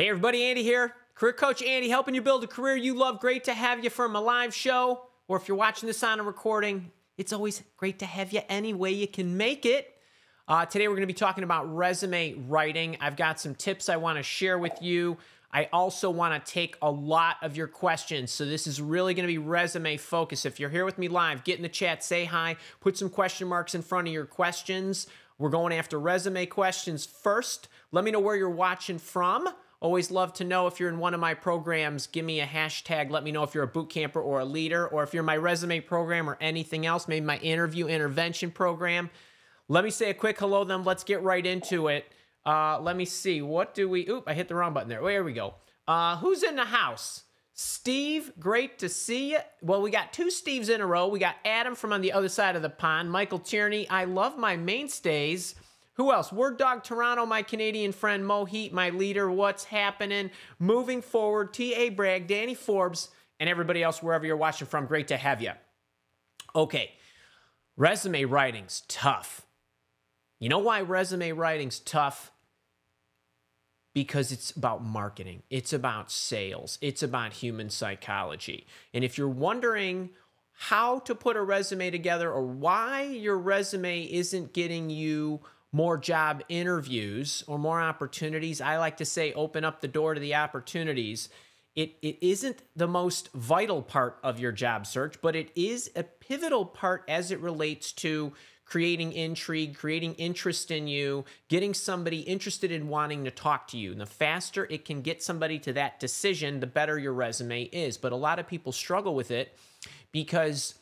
Hey everybody, Andy here, Career Coach Andy, helping you build a career you love. Great to have you from a live show, or if you're watching this on a recording, it's always great to have you any way you can make it. Today we're going to be talking about resume writing. I've got some tips I want to share with you. I also want to take a lot of your questions, so this is really going to be resume focused. If you're here with me live, get in the chat, say hi, put some question marks in front of your questions. We're going after resume questions first. Let me know where you're watching from. Always love to know if you're in one of my programs. Give me a hashtag. Let me know if you're a boot camper or a leader, or if you're in my resume program or anything else, maybe my interview intervention program. Let me say a quick hello, then let's get right into it. Let me see. What do we... Oop, I hit the wrong button there. There we go. Who's in the house? Steve, great to see you. Well, we got two Steves in a row. We got Adam from on the other side of the pond. Michael Tierney, I love my mainstays. Who else? Word Dog Toronto, my Canadian friend, Mo Heat, my leader, what's happening? Moving Forward, T.A. Bragg, Danny Forbes, and everybody else wherever you're watching from, great to have you. Okay, resume writing's tough. You know why resume writing's tough? Because it's about marketing. It's about sales. It's about human psychology. And if you're wondering how to put a resume together or why your resume isn't getting you more job interviews or more opportunities. I like to say open up the door to the opportunities. It isn't the most vital part of your job search, but it is a pivotal part as it relates to creating intrigue, creating interest in you, getting somebody interested in wanting to talk to you. And the faster it can get somebody to that decision, the better your resume is. But a lot of people struggle with it because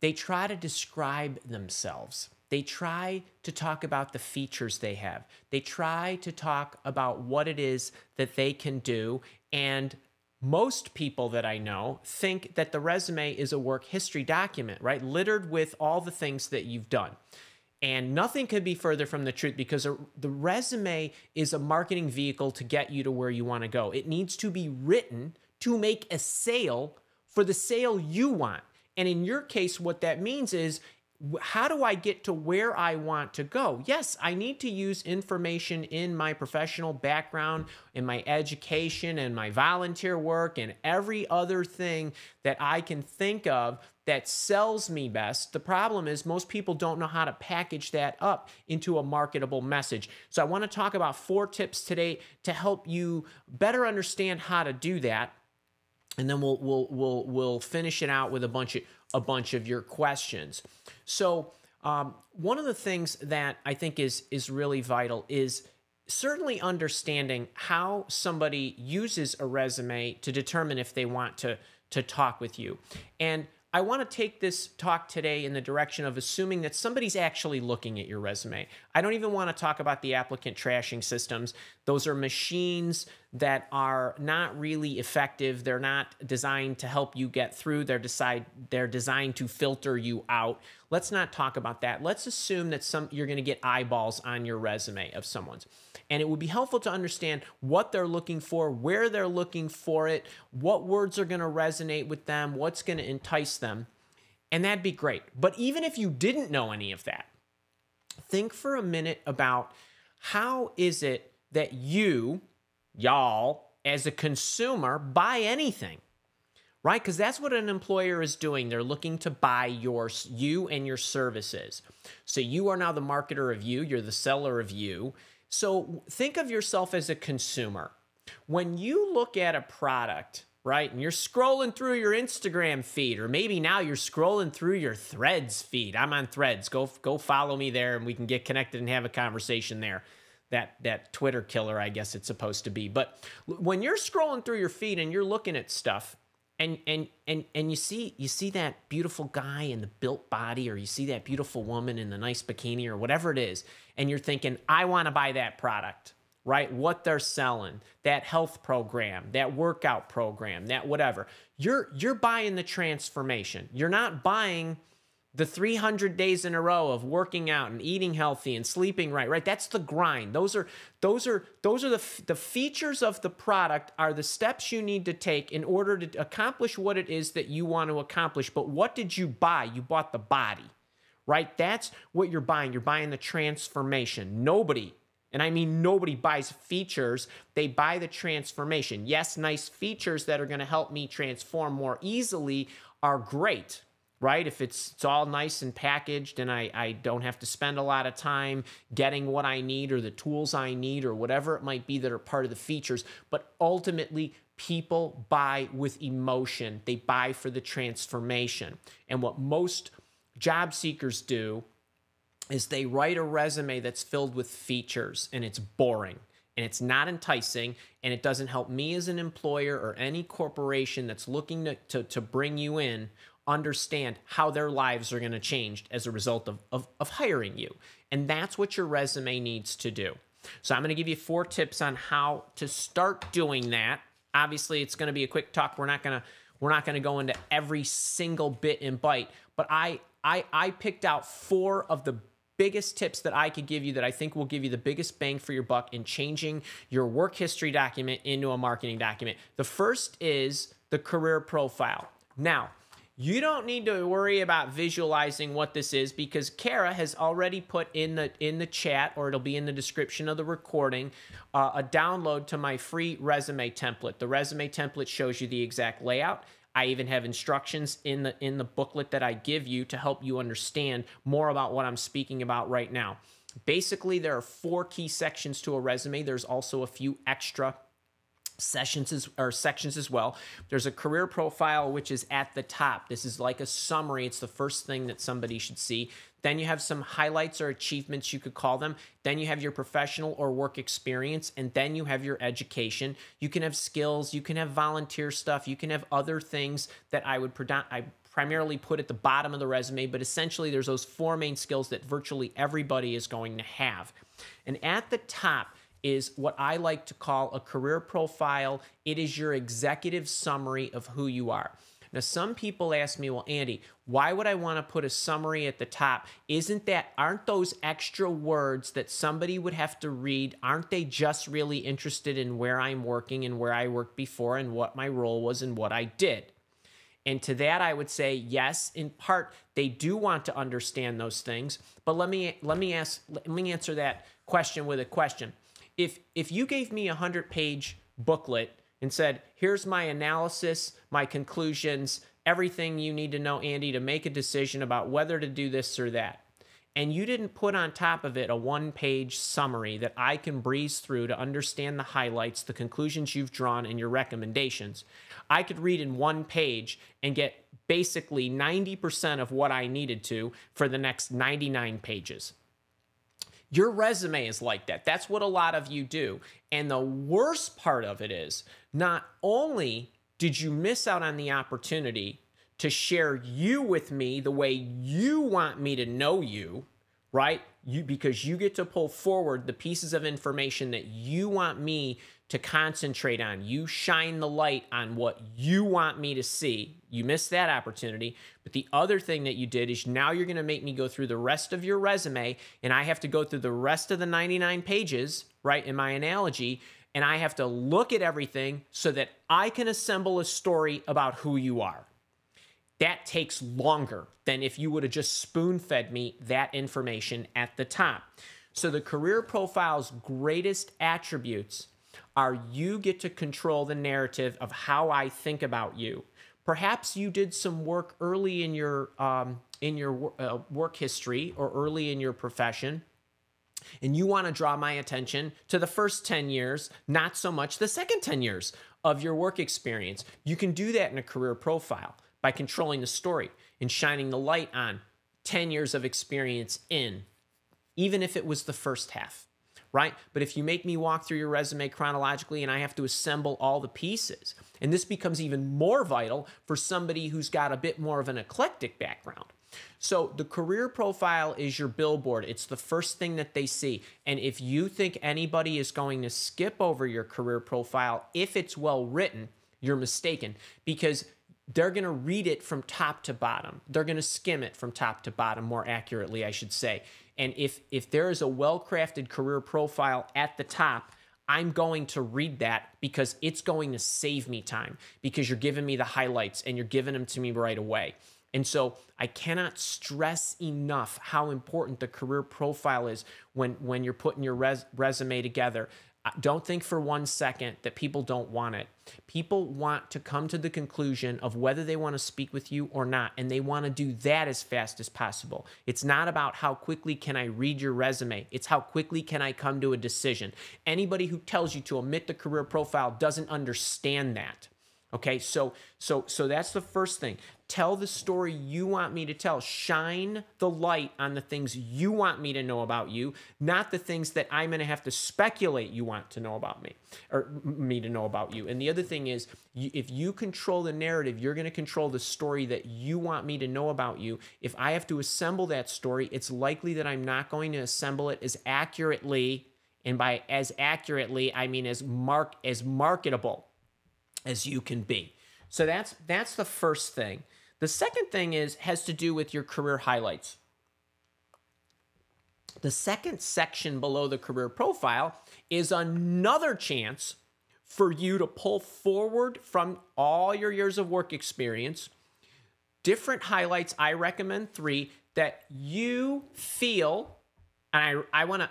they try to describe themselves. They try to talk about the features they have. They try to talk about what it is that they can do. And most people that I know think that the resume is a work history document, right? Littered with all the things that you've done. And nothing could be further from the truth, because the resume is a marketing vehicle to get you to where you want to go. It needs to be written to make a sale for the sale you want. And in your case, what that means is, how do I get to where I want to go? Yes, I need to use information in my professional background, in my education, and my volunteer work, and every other thing that I can think of that sells me best. The problem is most people don't know how to package that up into a marketable message. So I want to talk about 4 tips today to help you better understand how to do that. And then we'll finish it out with a bunch of your questions. So one of the things that I think is really vital is certainly understanding how somebody uses a resume to determine if they want to talk with you. And I want to take this talk today in the direction of assuming that somebody's actually looking at your resume. I don't even want to talk about the applicant trashing systems. Those are machines that are not really effective. They're not designed to help you get through. They're designed to filter you out. Let's not talk about that. Let's assume that you're going to get eyeballs on your resume of someone's. And it would be helpful to understand what they're looking for, where they're looking for it, what words are going to resonate with them, what's going to entice them. And that'd be great. But even if you didn't know any of that, think for a minute about how is it that y'all, as a consumer, buy anything, right? Because that's what an employer is doing. They're looking to buy you and your services. So you are now the marketer of you. You're the seller of you. So think of yourself as a consumer. When you look at a product, right, and you're scrolling through your Instagram feed, or maybe now you're scrolling through your Threads feed. I'm on Threads. Go follow me there, and we can get connected and have a conversation there. That Twitter killer, I guess it's supposed to be. But when you're scrolling through your feed and you're looking at stuff, and you see that beautiful guy in the built body, or you see that beautiful woman in the nice bikini, or whatever it is, and you're thinking, I want to buy that product, right? What they're selling, that health program, that workout program, that whatever. You're buying the transformation. You're not buying the 300 days in a row of working out and eating healthy and sleeping right? That's the grind. Those are the features of the product are the steps you need to take in order to accomplish what it is that you want to accomplish. But what did you buy? You bought the body, right? That's what you're buying. You're buying the transformation. Nobody And I mean, nobody buys features. They buy the transformation. Yes, nice features that are going to help me transform more easily are great, right? If it's all nice and packaged and I don't have to spend a lot of time getting what I need or the tools I need or whatever it might be that are part of the features. But ultimately, people buy with emotion. They buy for the transformation. And what most job seekers do is they write a resume that's filled with features, and it's boring, and it's not enticing, and it doesn't help me as an employer or any corporation that's looking to bring you in understand how their lives are going to change as a result of hiring you. And that's what your resume needs to do. So I'm going to give you 4 tips on how to start doing that. Obviously, it's going to be a quick talk. We're not going to go into every single bit and bite, but I picked out 4 of the biggest tips that I could give you that I think will give you the biggest bang for your buck in changing your work history document into a marketing document. The first is the career profile. Now, you don't need to worry about visualizing what this is because Kara has already put in the chat, or it'll be in the description of the recording, a download to my free resume template. The resume template shows you the exact layout. I even have instructions in the booklet that I give you to help you understand more about what I'm speaking about right now. Basically, there are 4 key sections to a resume. There's also a few extra sections as well. There's a career profile, which is at the top. This is like a summary. It's the first thing that somebody should see. Then you have some highlights or achievements, you could call them. Then you have your professional or work experience, and then you have your education. You can have skills, you can have volunteer stuff, you can have other things that I primarily put at the bottom of the resume, but essentially there's those 4 main skills that virtually everybody is going to have. And at the top is what I like to call a career profile. It is your executive summary of who you are. Now, some people ask me, well, Andy, why would I want to put a summary at the top? Aren't those extra words that somebody would have to read, aren't they just really interested in where I'm working and where I worked before and what my role was and what I did? And to that, I would say, yes, in part, they do want to understand those things. But let me answer that question with a question. If you gave me a 100-page booklet and said, here's my analysis, my conclusions, everything you need to know, Andy, to make a decision about whether to do this or that, and you didn't put on top of it a 1-page summary that I can breeze through to understand the highlights, the conclusions you've drawn, and your recommendations, I could read in 1 page and get basically 90% of what I needed to for the next 99 pages. Your resume is like that. That's what a lot of you do. And the worst part of it is, not only did you miss out on the opportunity to share you with me the way you want me to know you, right? Because you get to pull forward the pieces of information that you want me to concentrate on. You shine the light on what you want me to see. You missed that opportunity. But the other thing that you did is now you're going to make me go through the rest of your resume, and I have to go through the rest of the 99 pages, right, in my analogy, and I have to look at everything so that I can assemble a story about who you are. That takes longer than if you would have just spoon-fed me that information at the top. So the career profile's greatest attributes are you get to control the narrative of how I think about you. Perhaps you did some work early in your work history or early in your profession, and you want to draw my attention to the first 10 years, not so much the second 10 years of your work experience. You can do that in a career profile by controlling the story and shining the light on 10 years of experience in, even if it was the first half, right? But if you make me walk through your resume chronologically and I have to assemble all the pieces, and this becomes even more vital for somebody who's got a bit more of an eclectic background. So the career profile is your billboard. It's the first thing that they see. And if you think anybody is going to skip over your career profile, if it's well written, you're mistaken, because they're going to read it from top to bottom. They're going to skim it from top to bottom, more accurately, I should say. And if there is a well-crafted career profile at the top, I'm going to read that because it's going to save me time, because you're giving me the highlights and you're giving them to me right away. And so I cannot stress enough how important the career profile is when you're putting your resume together. Don't think for one second that people don't want it. People want to come to the conclusion of whether they want to speak with you or not, and they want to do that as fast as possible. It's not about how quickly can I read your resume. It's how quickly can I come to a decision. Anybody who tells you to omit the career profile doesn't understand that. Okay, so that's the first thing. Tell the story you want me to tell. Shine the light on the things you want me to know about you, not the things that I'm going to have to speculate you want to know about me, or me to know about you. And the other thing is, if you control the narrative, you're going to control the story that you want me to know about you. If I have to assemble that story, it's likely that I'm not going to assemble it as accurately, and by as accurately, I mean as marketable as you can be. So that's the first thing. The second thing has to do with your career highlights. The second section below the career profile is another chance for you to pull forward from all your years of work experience different highlights. I recommend 3 that you feel, and I want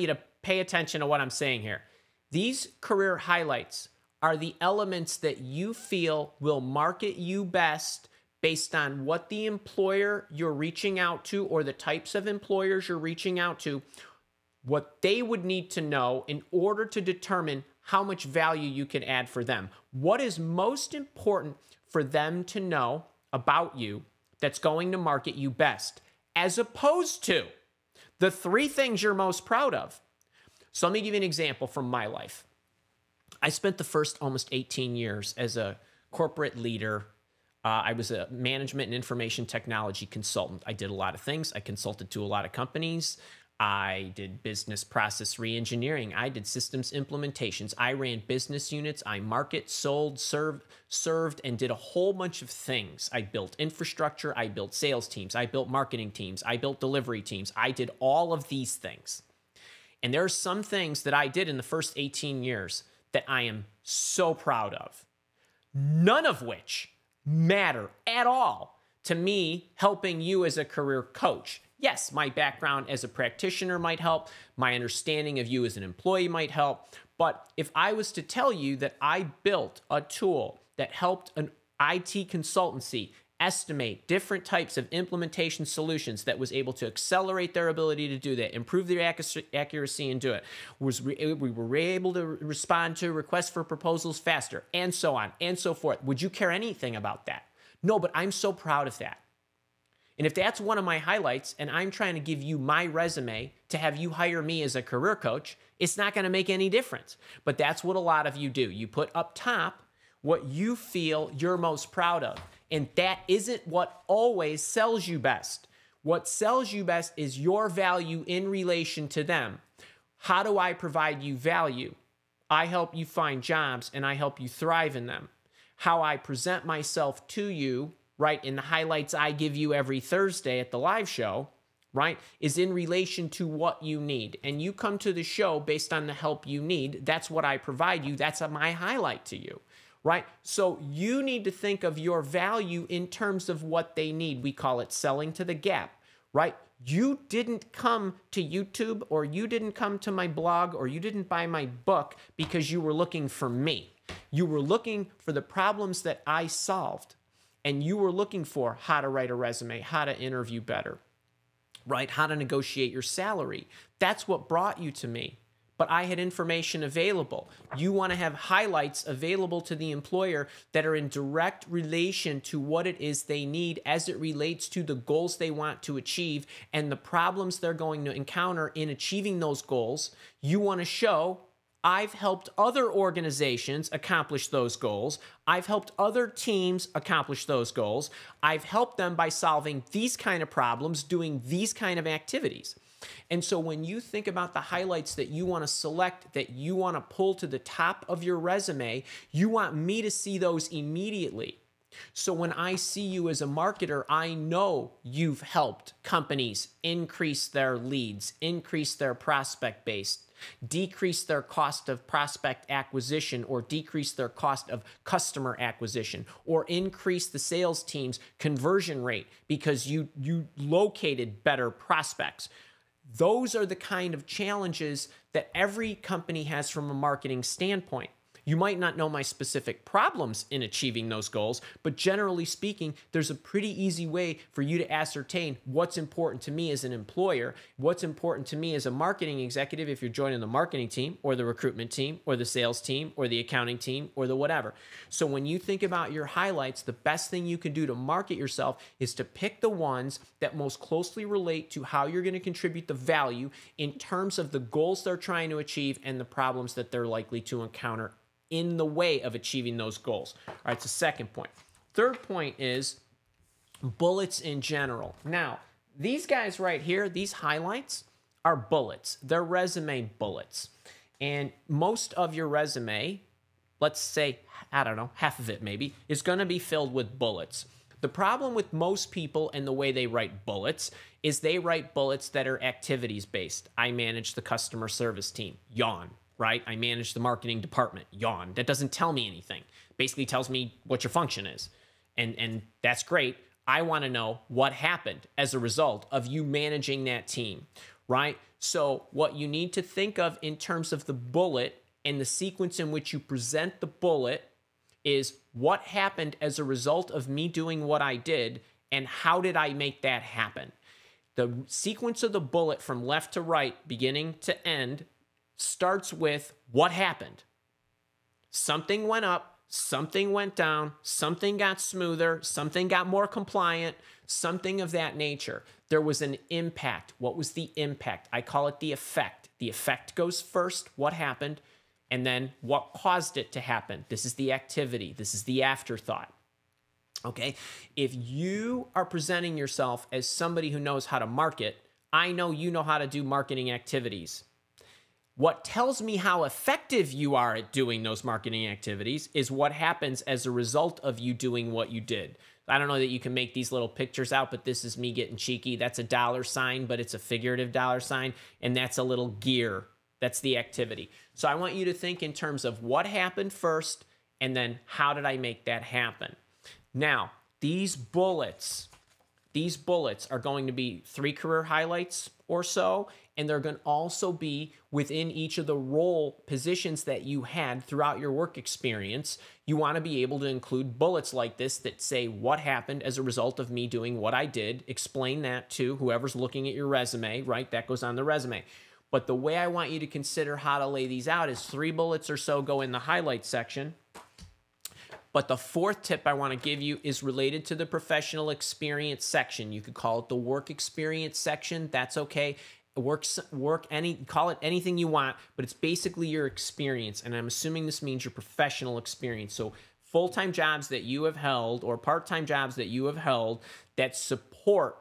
you to pay attention to what I'm saying here. These career highlights are the elements that you feel will market you best based on what the employer you're reaching out to, or the types of employers you're reaching out to, what they would need to know in order to determine how much value you can add for them. What is most important for them to know about you that's going to market you best, as opposed to the 3 things you're most proud of. So let me give you an example from my life. I spent the first almost 18 years as a corporate leader. I was a management and information technology consultant. I did a lot of things. I consulted to a lot of companies. I did business process reengineering. I did systems implementations. I ran business units. I market, sold, served, and did a whole bunch of things. I built infrastructure. I built sales teams. I built marketing teams. I built delivery teams. I did all of these things. And there are some things that I did in the first 18 years that I am so proud of, none of which matter at all to me helping you as a career coach. Yes, my background as a practitioner might help. My understanding of you as an employee might help. But if I was to tell you that I built a tool that helped an IT consultancy estimate different types of implementation solutions that was able to accelerate their ability to do that, improve their accuracy and do it, we were able to respond to requests for proposals faster, and so on and so forth. Would you care anything about that? No, but I'm so proud of that. And if that's one of my highlights and I'm trying to give you my resume to have you hire me as a career coach, it's not going to make any difference. But that's what a lot of you do. You put up top what you feel you're most proud of. And that isn't what always sells you best. What sells you best is your value in relation to them. How do I provide you value? I help you find jobs and I help you thrive in them. How I present myself to you, right, in the highlights I give you every Thursday at the live show, right, is in relation to what you need. And you come to the show based on the help you need. That's what I provide you. That's my highlight to you. Right? So you need to think of your value in terms of what they need. We call it selling to the gap, right? You didn't come to YouTube, or you didn't come to my blog, or you didn't buy my book because you were looking for me. You were looking for the problems that I solved, and you were looking for how to write a resume, how to interview better, right? How to negotiate your salary. That's what brought you to me. But I had information available. You want to have highlights available to the employer that are in direct relation to what it is they need as it relates to the goals they want to achieve and the problems they're going to encounter in achieving those goals. You want to show, I've helped other organizations accomplish those goals. I've helped other teams accomplish those goals. I've helped them by solving these kind of problems, doing these kind of activities. And so when you think about the highlights that you want to select, that you want to pull to the top of your resume, you want me to see those immediately. So when I see you as a marketer, I know you've helped companies increase their leads, increase their prospect base, decrease their cost of prospect acquisition or decrease their cost of customer acquisition, or increase the sales team's conversion rate because you located better prospects. Those are the kind of challenges that every company has from a marketing standpoint. You might not know my specific problems in achieving those goals, but generally speaking, there's a pretty easy way for you to ascertain what's important to me as an employer, what's important to me as a marketing executive if you're joining the marketing team or the recruitment team or the sales team or the accounting team or the whatever. So when you think about your highlights, the best thing you can do to market yourself is to pick the ones that most closely relate to how you're going to contribute the value in terms of the goals they're trying to achieve and the problems that they're likely to encounter in the way of achieving those goals. All right, so second point. Third point is bullets in general. Now, these guys right here, these highlights are bullets. They're resume bullets. And most of your resume, let's say, I don't know, half of it maybe, is going to be filled with bullets. The problem with most people and the way they write bullets is they write bullets that are activities-based. I manage the customer service team. Yawn. Right? I manage the marketing department. Yawn. That doesn't tell me anything. Basically tells me what your function is. And that's great. I want to know what happened as a result of you managing that team, right? So what you need to think of in terms of the bullet and the sequence in which you present the bullet is what happened as a result of me doing what I did and how did I make that happen? The sequence of the bullet from left to right, beginning to end, starts with what happened. Something went up, something went down, something got smoother, something got more compliant, something of that nature. There was an impact. What was the impact? I call it the effect. The effect goes first, what happened, and then what caused it to happen. This is the activity. This is the afterthought. Okay? If you are presenting yourself as somebody who knows how to market, I know you know how to do marketing activities. What tells me how effective you are at doing those marketing activities is what happens as a result of you doing what you did. I don't know that you can make these little pictures out, but this is me getting cheeky. That's a dollar sign, but it's a figurative dollar sign, and that's a little gear. That's the activity. So I want you to think in terms of what happened first, and then how did I make that happen? Now, these bullets are going to be 3 career highlights or so, and they're going to also be within each of the role positions that you had throughout your work experience. You want to be able to include bullets like this that say what happened as a result of me doing what I did. Explain that to whoever's looking at your resume, right? That goes on the resume. But the way I want you to consider how to lay these out is 3 bullets or so go in the highlight section. But the fourth tip I want to give you is related to the professional experience section. You could call it the work experience section. That's okay. Call it anything you want, but it's basically your experience. And I'm assuming this means your professional experience. So full-time jobs that you have held or part-time jobs that you have held that support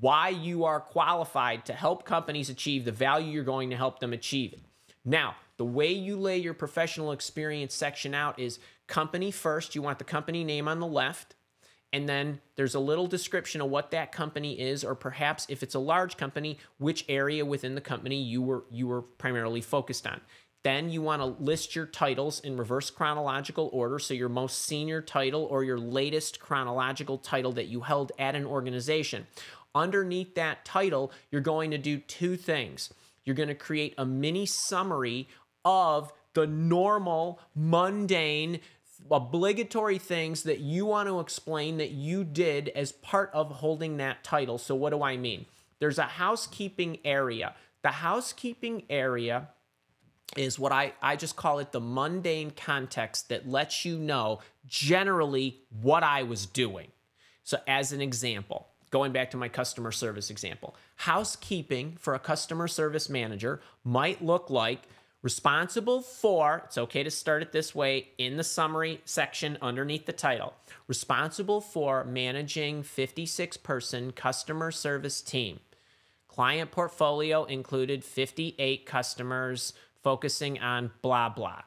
why you are qualified to help companies achieve the value you're going to help them achieve. Now, the way you lay your professional experience section out is company first. You want the company name on the left, and then there's a little description of what that company is, or perhaps if it's a large company, which area within the company you were primarily focused on. Then you want to list your titles in reverse chronological order, so your most senior title or your latest chronological title that you held at an organization. Underneath that title, you're going to do 2 things. You're going to create a mini summary of the normal, mundane, obligatory things that you want to explain that you did as part of holding that title. So what do I mean? There's a housekeeping area. The housekeeping area is what I just call it the mundane context that lets you know generally what I was doing. So as an example, going back to my customer service example, housekeeping for a customer service manager might look like responsible for, it's okay to start it this way in the summary section underneath the title, responsible for managing 56-person customer service team. Client portfolio included 58 customers focusing on blah, blah.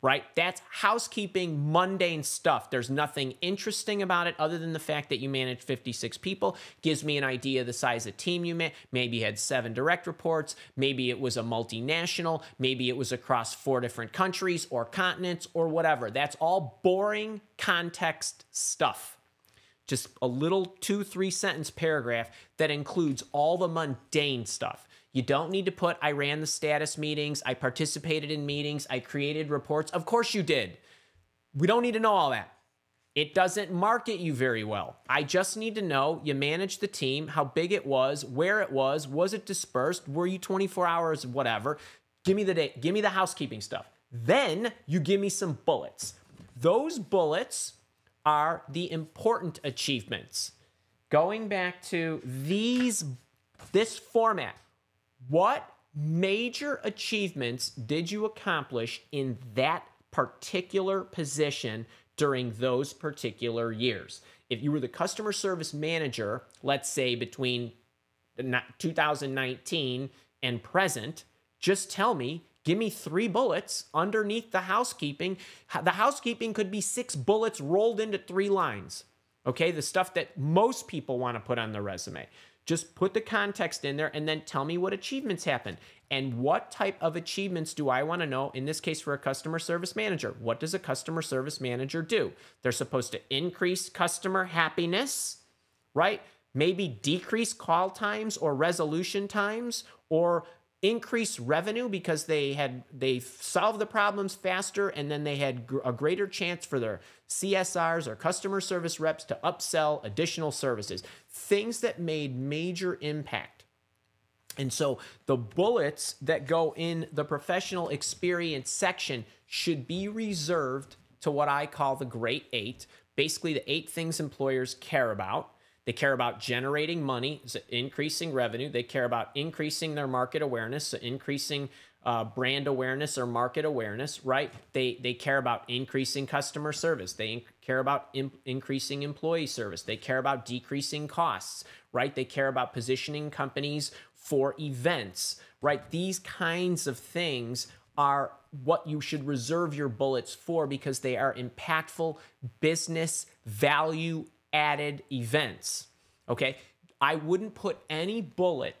right? That's housekeeping, mundane stuff. There's nothing interesting about it other than the fact that you manage 56 people. Gives me an idea of the size of team you manage. Maybe you had 7 direct reports. Maybe it was a multinational. Maybe it was across 4 different countries or continents or whatever. That's all boring context stuff. Just a little 2-3 sentence paragraph that includes all the mundane stuff. You don't need to put, I ran the status meetings, I participated in meetings, I created reports. Of course you did. We don't need to know all that. It doesn't market you very well. I just need to know you managed the team, how big it was, where it was it dispersed, were you 24 hours, whatever. Give me the day, give me the housekeeping stuff. Then you give me some bullets. Those bullets are the important achievements. Going back to this format, what major achievements did you accomplish in that particular position during those particular years? If you were the customer service manager, let's say between 2019 and present, just tell me, give me 3 bullets underneath the housekeeping. The housekeeping could be 6 bullets rolled into 3 lines. Okay, the stuff that most people want to put on their resume. Just put the context in there and then tell me what achievements happened. And what type of achievements do I want to know, in this case for a customer service manager? What does a customer service manager do? They're supposed to increase customer happiness, right? Maybe decrease call times or resolution times, or increase revenue because they solved the problems faster, and then they had a greater chance for their CSRs or customer service reps to upsell additional services. Things that made major impact. And so the bullets that go in the professional experience section should be reserved to what I call the Great 8, basically the 8 things employers care about. They care about generating money, so increasing revenue. They care about increasing their market awareness, so increasing brand awareness or market awareness, right? They care about increasing customer service. They care about increasing employee service. They care about decreasing costs, right? They care about positioning companies for events, right? These kinds of things are what you should reserve your bullets for, because they are impactful business value added events. Okay, I wouldn't put any bullet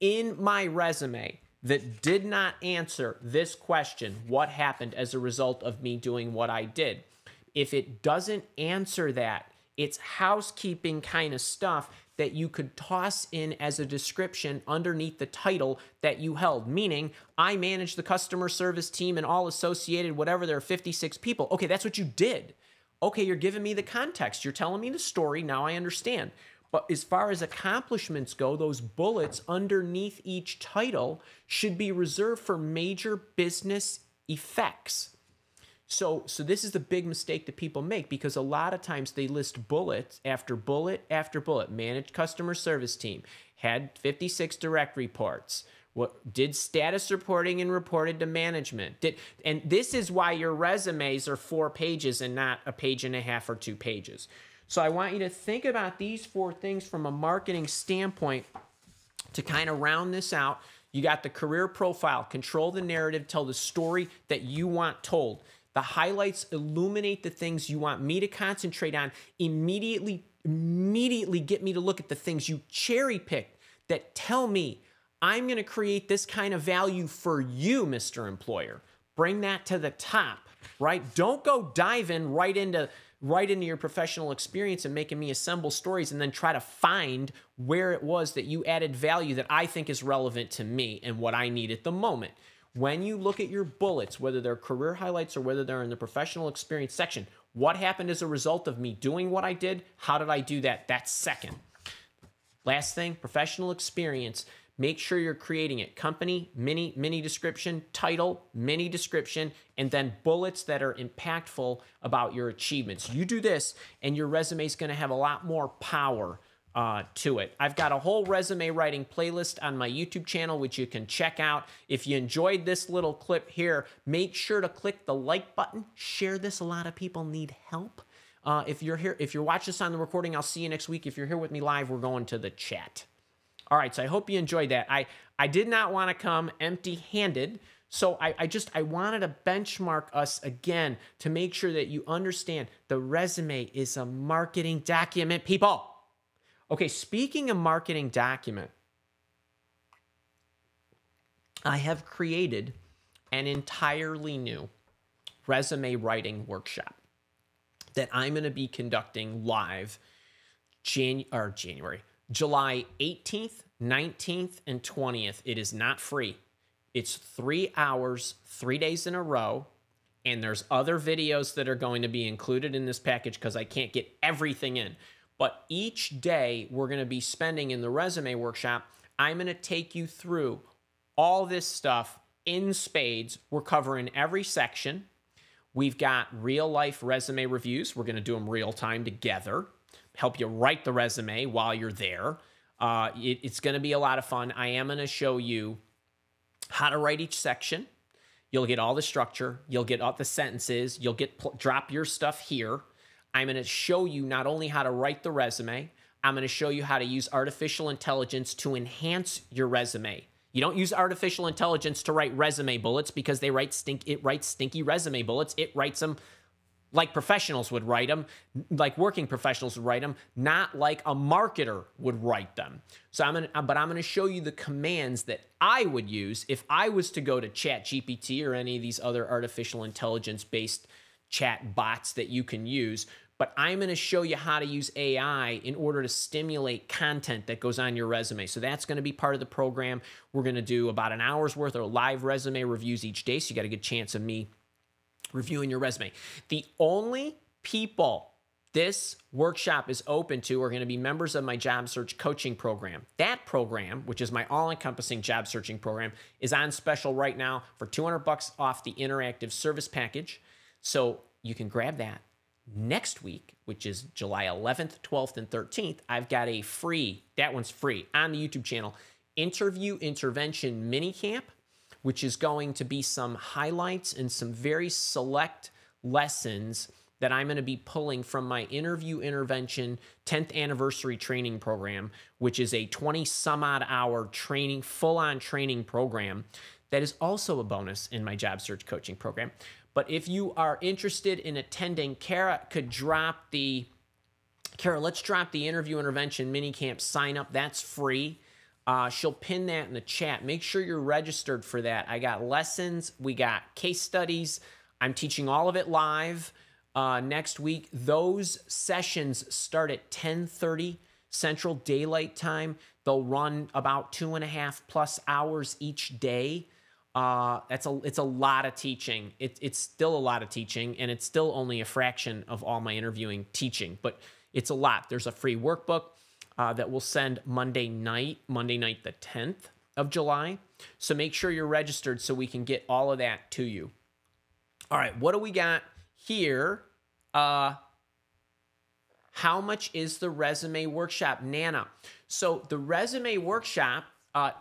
in my resume that did not answer this question: what happened as a result of me doing what I did? If it doesn't answer that, it's housekeeping kind of stuff that you could toss in as a description underneath the title that you held, meaning I managed the customer service team and all associated, whatever, there are 56 people. Okay, that's what you did. Okay, you're giving me the context. You're telling me the story. Now I understand. But as far as accomplishments go, those bullets underneath each title should be reserved for major business effects. So this is the big mistake that people make, because a lot of times they list bullets after bullet after bullet. Managed customer service team, had 56 direct reports. What did status reporting and reported to management? And this is why your resumes are 4 pages and not a page and a half or 2 pages. So I want you to think about these 4 things from a marketing standpoint to kind of round this out. You got the career profile, control the narrative, tell the story that you want told. The highlights illuminate the things you want me to concentrate on. Immediately get me to look at the things you cherry picked that tell me I'm going to create this kind of value for you, Mr. Employer. Bring that to the top, right? Don't go diving right into your professional experience and making me assemble stories and then try to find where it was that you added value that I think is relevant to me and what I need at the moment. When you look at your bullets, whether they're career highlights or whether they're in the professional experience section, what happened as a result of me doing what I did? How did I do that? That's second. Last thing, professional experience. Make sure you're creating it. Company, mini description, title, mini description, and then bullets that are impactful about your achievements. You do this, and your resume is going to have a lot more power to it. I've got a whole resume writing playlist on my YouTube channel, which you can check out. If you enjoyed this little clip here, make sure to click the like button. Share this. A lot of people need help. If you're watching this on the recording, I'll see you next week. If you're here with me live, we're going to the chat. All right, so I hope you enjoyed that. I did not want to come empty-handed, So I wanted to benchmark us again to make sure that you understand the resume is a marketing document, people. Okay, speaking of marketing document, I have created an entirely new resume writing workshop that I'm going to be conducting live July 18th, 19th, and 20th. It is not free. It's 3 hours, 3 days in a row, and there's other videos that are going to be included in this package because I can't get everything in. But each day we're going to be spending in the resume workshop, I'm going to take you through all this stuff in spades. We're covering every section. We've got real-life resume reviews. We're going to do them real-time together, help you write the resume while you're there. It's going to be a lot of fun. I am going to show you how to write each section. You'll get all the structure. You'll get all the sentences. You'll get drop your stuff here. I'm going to show you not only how to write the resume, I'm going to show you how to use artificial intelligence to enhance your resume. You don't use artificial intelligence to write resume bullets because they write it writes stinky resume bullets. It writes them like professionals would write them, like working professionals would write them, not like a marketer would write them. So I'm going to show you the commands that I would use if I was to go to ChatGPT or any of these other artificial intelligence based chat bots that you can use. But I'm going to show you how to use AI in order to stimulate content that goes on your resume. So that's going to be part of the program. We're going to do about an hour's worth of live resume reviews each day. So you got a good chance of me reviewing your resume. The only people this workshop is open to are going to be members of my job search coaching program. That program, which is my all-encompassing job searching program, is on special right now for $200 off the interactive service package. So you can grab that. Next week, which is July 11th, 12th, and 13th, I've got a free, that one's free, on the YouTube channel, Interview Intervention Minicamp, which is going to be some highlights and some very select lessons that I'm going to be pulling from my Interview Intervention 10th Anniversary Training Program, which is a 20-some-odd hour training, full-on training program that is also a bonus in my job search coaching program. But if you are interested in attending, let's drop the Interview Intervention Minicamp sign up. That's free. She'll pin that in the chat. Make sure you're registered for that. I got lessons. We got case studies. I'm teaching all of it live next week. Those sessions start at 10:30 Central Daylight Time. They'll run about 2.5+ hours each day. It's a lot of teaching. It's still a lot of teaching, and it's still only a fraction of all my interviewing teaching, but it's a lot. There's a free workbook that we'll send Monday night, the 10th of July. So make sure you're registered so we can get all of that to you. All right, what do we got here? How much is the resume workshop, Nana? So the resume workshop,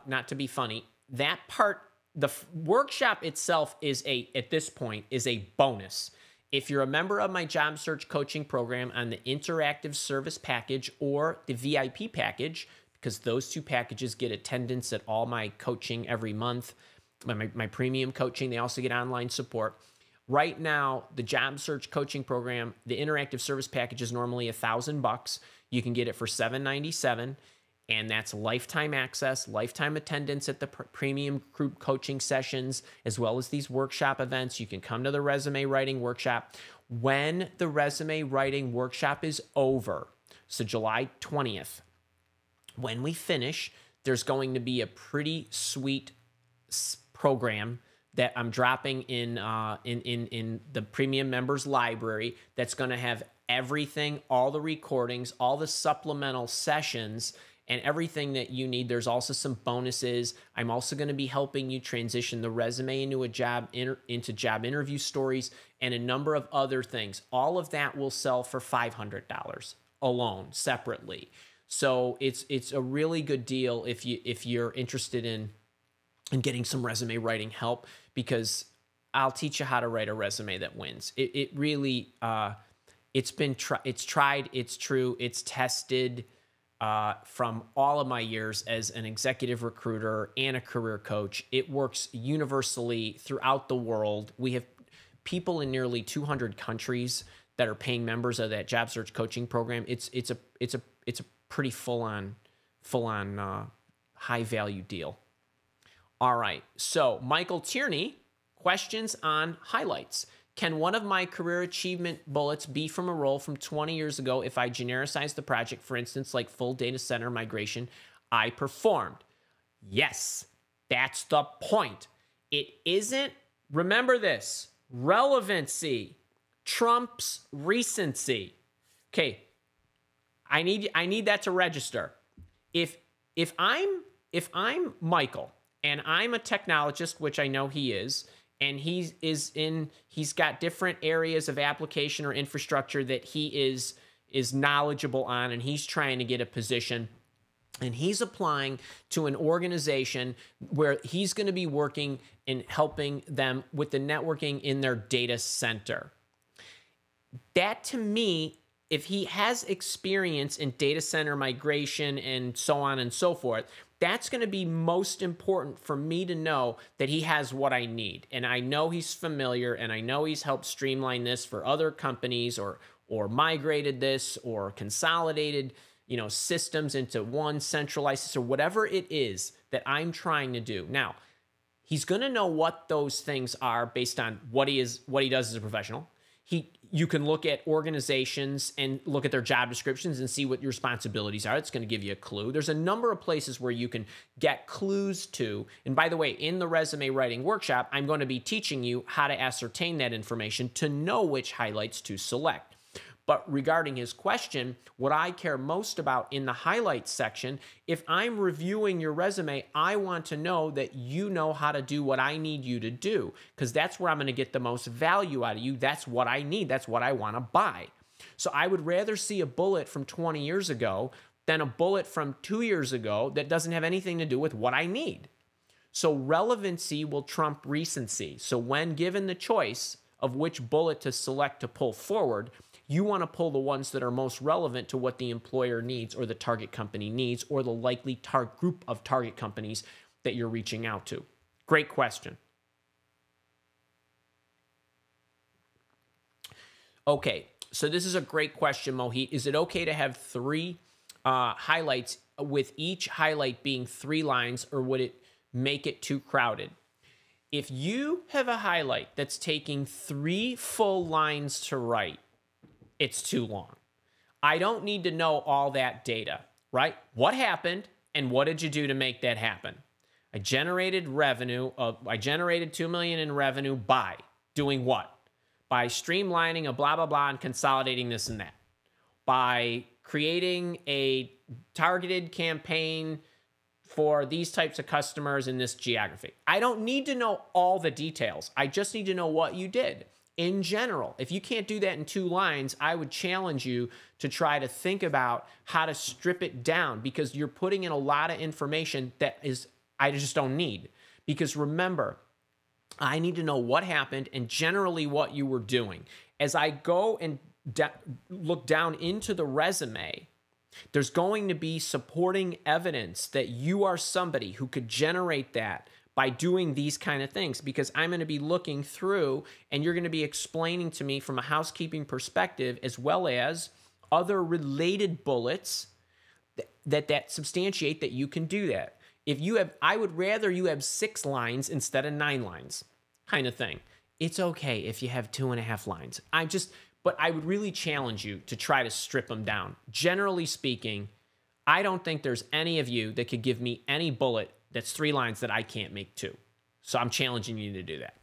not to be funny, that part, the workshop itself is at this point, is a bonus. If you're a member of my job search coaching program on the interactive service package or the VIP package, because those two packages get attendance at all my coaching every month, my premium coaching, they also get online support. Right now, the job search coaching program, the interactive service package is normally $1,000. You can get it for $797. And that's lifetime access, lifetime attendance at the premium group coaching sessions, as well as these workshop events. You can come to the resume writing workshop. When the resume writing workshop is over, so July 20th, when we finish, there's going to be a pretty sweet program that I'm dropping in the premium members library that's going to have everything, all the recordings, all the supplemental sessions, and everything that you need. There's also some bonuses. I'm also going to be helping you transition the resume into job interview stories and a number of other things. All of that will sell for $500 alone, separately. So it's a really good deal if you're interested in getting some resume writing help, because I'll teach you how to write a resume that wins. It really it's tried, it's true, it's tested. from all of my years as an executive recruiter and a career coach. It works universally throughout the world. We have people in nearly 200 countries that are paying members of that job search coaching program. It's a pretty full on high value deal. All right. So Michael Tierney, questions on highlights. Can one of my career achievement bullets be from a role from 20 years ago if I genericize the project, for instance, like full data center migration I performed? Yes, that's the point. It isn't, remember this, relevancy trumps recency. Okay, I need that to register. If I'm Michael and I'm a technologist, which I know he is, and he's got different areas of application or infrastructure that he is knowledgeable on, and he's trying to get a position, and he's applying to an organization where he's going to be working and helping them with the networking in their data center. That, to me, if he has experience in data center migration and so on and so forth, that's going to be most important for me to know that he has what I need. And I know he's familiar, and I know he's helped streamline this for other companies, or migrated this, or consolidated, you know, systems into one centralized system, or whatever it is that I'm trying to do. Now, he's going to know what those things are based on what he does as a professional. You can look at organizations and look at their job descriptions and see what your responsibilities are. It's going to give you a clue. There's a number of places where you can get clues to. And by the way, in the resume writing workshop, I'm going to be teaching you how to ascertain that information to know which highlights to select. But regarding his question, what I care most about in the highlights section, if I'm reviewing your resume, I want to know that you know how to do what I need you to do, because that's where I'm going to get the most value out of you. That's what I need. That's what I want to buy. So I would rather see a bullet from 20 years ago than a bullet from 2 years ago that doesn't have anything to do with what I need. So relevancy will trump recency. So when given the choice of which bullet to select to pull forward, you want to pull the ones that are most relevant to what the employer needs, or the target company needs, or the likely group of target companies that you're reaching out to. Great question. Okay, so this is a great question, Mohit. Is it okay to have three highlights, with each highlight being three lines, or would it make it too crowded? If you have a highlight that's taking three full lines to write, it's too long. I don't need to know all that data, right? What happened and what did you do to make that happen? I generated $2 million in revenue by doing what? By streamlining a blah, blah, blah and consolidating this and that. By creating a targeted campaign for these types of customers in this geography. I don't need to know all the details. I just need to know what you did. In general, if you can't do that in two lines, I would challenge you to try to think about how to strip it down, because you're putting in a lot of information that is, I just don't need. Because remember, I need to know what happened and generally what you were doing. As I go and look down into the resume, there's going to be supporting evidence that you are somebody who could generate that by doing these kind of things, because I'm going to be looking through and you're going to be explaining to me from a housekeeping perspective, as well as other related bullets that substantiate that you can do that. If you have, I would rather you have 6 lines instead of 9 lines kind of thing. It's okay if you have 2.5 lines. But I would really challenge you to try to strip them down. Generally speaking, I don't think there's any of you that could give me any bullet that's 3 lines that I can't make 2. So I'm challenging you to do that.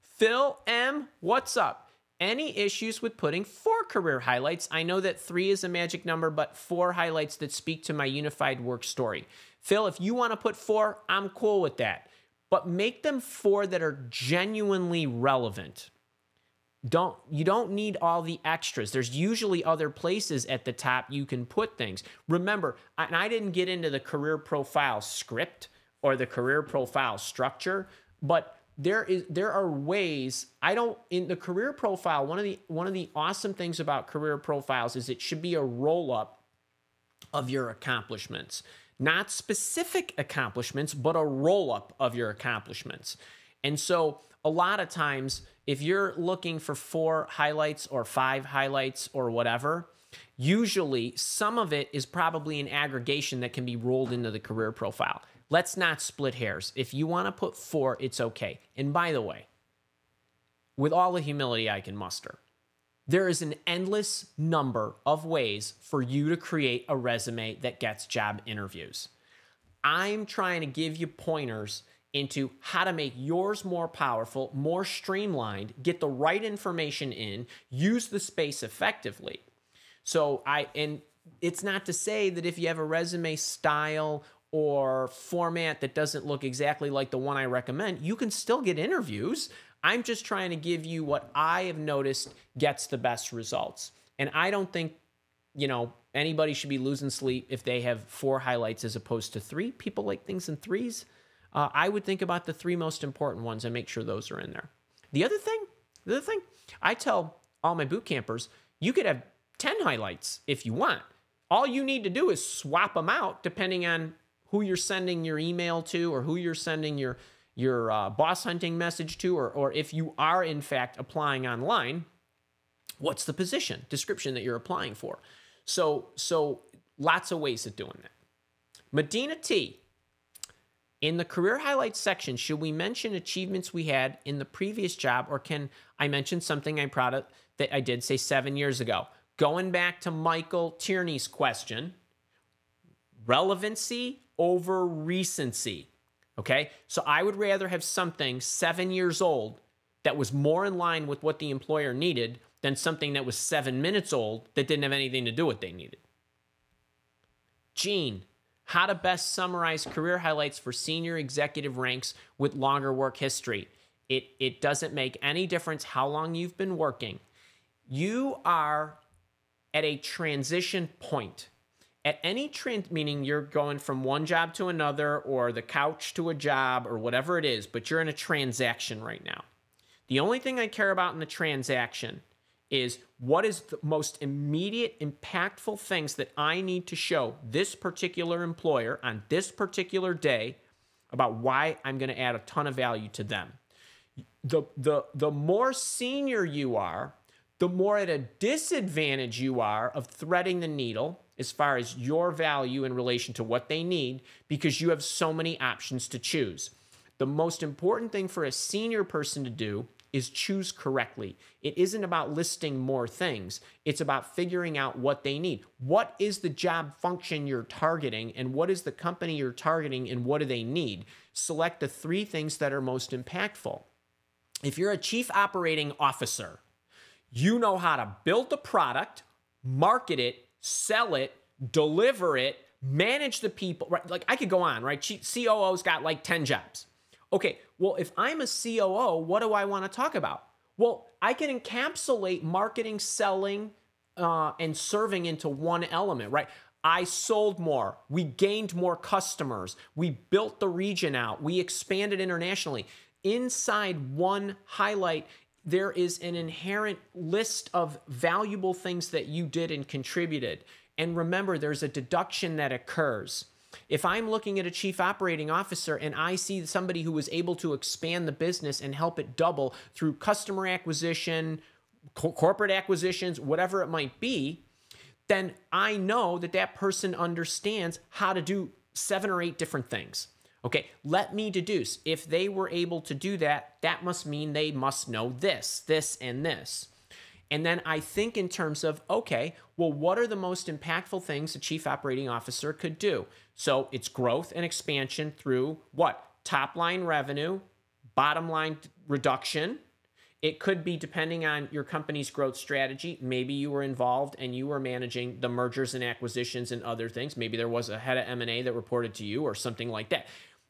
Phil M, what's up? Any issues with putting 4 career highlights? I know that 3 is a magic number, but 4 highlights that speak to my unified work story. Phil, if you want to put 4, I'm cool with that. But make them 4 that are genuinely relevant. You don't need all the extras. There's usually other places at the top you can put things. Remember, and I didn't get into the career profile script or the career profile structure, but there are ways. In the career profile, one of the awesome things about career profiles is it should be a roll-up of your accomplishments. Not specific accomplishments, but a roll-up of your accomplishments. And so a lot of times, if you're looking for 4 highlights or 5 highlights or whatever, usually some of it is probably an aggregation that can be rolled into the career profile. Let's not split hairs. If you want to put 4, it's okay. And by the way, with all the humility I can muster, there is an endless number of ways for you to create a resume that gets job interviews. I'm trying to give you pointers into how to make yours more powerful, more streamlined, get the right information in, use the space effectively. So and it's not to say that if you have a resume style or format that doesn't look exactly like the one I recommend, you can still get interviews. I'm just trying to give you what I have noticed gets the best results. And I don't think, you know, anybody should be losing sleep if they have 4 highlights as opposed to 3. People like things in 3s. I would think about the 3 most important ones and make sure those are in there. The other thing, I tell all my boot campers, you could have 10 highlights if you want. All you need to do is swap them out depending on who you're sending your email to or who you're sending your boss hunting message to, or if you are in fact applying online, what's the position description that you're applying for? So lots of ways of doing that. Medina T, in the career highlights section, should we mention achievements we had in the previous job, or can I mention something I'm proud of that I did, say, 7 years ago? Going back to Michael Tierney's question, relevancy over recency. Okay, so I would rather have something 7 years old that was more in line with what the employer needed than something that was 7 minutes old that didn't have anything to do with what they needed. Gene, how to best summarize career highlights for senior executive ranks with longer work history? It doesn't make any difference how long you've been working. You are at a transition point. At any meaning you're going from one job to another, or the couch to a job, or whatever it is, but you're in a transaction right now. The only thing I care about in the transaction is what is the most immediate, impactful things that I need to show this particular employer on this particular day about why I'm going to add a ton of value to them. The more senior you are, the more at a disadvantage you are of threading the needle as far as your value in relation to what they need, because you have so many options to choose. The most important thing for a senior person to do is choose correctly. It isn't about listing more things. It's about figuring out what they need. What is the job function you're targeting, and what is the company you're targeting, and what do they need? Select the 3 things that are most impactful. If you're a chief operating officer, you know how to build the product, market it, sell it, deliver it, manage the people, right? Like I could go on, right? COO's got like 10 jobs. Okay, well, if I'm a COO, what do I want to talk about? Well, I can encapsulate marketing, selling, and serving into one element, right? I sold more. We gained more customers. We built the region out. We expanded internationally. Inside one highlight, there is an inherent list of valuable things that you did and contributed. And remember, there's a deduction that occurs. If I'm looking at a chief operating officer and I see somebody who was able to expand the business and help it double through customer acquisition, corporate acquisitions, whatever it might be, then I know that that person understands how to do 7 or 8 different things. Okay, let me deduce. If they were able to do that, that must mean they must know this, this, and this. And then I think in terms of, okay, well, what are the most impactful things a chief operating officer could do? So it's growth and expansion through what? Top line revenue, bottom line reduction. It could be, depending on your company's growth strategy, maybe you were involved and you were managing the mergers and acquisitions and other things. Maybe there was a head of M&A that reported to you or something like that.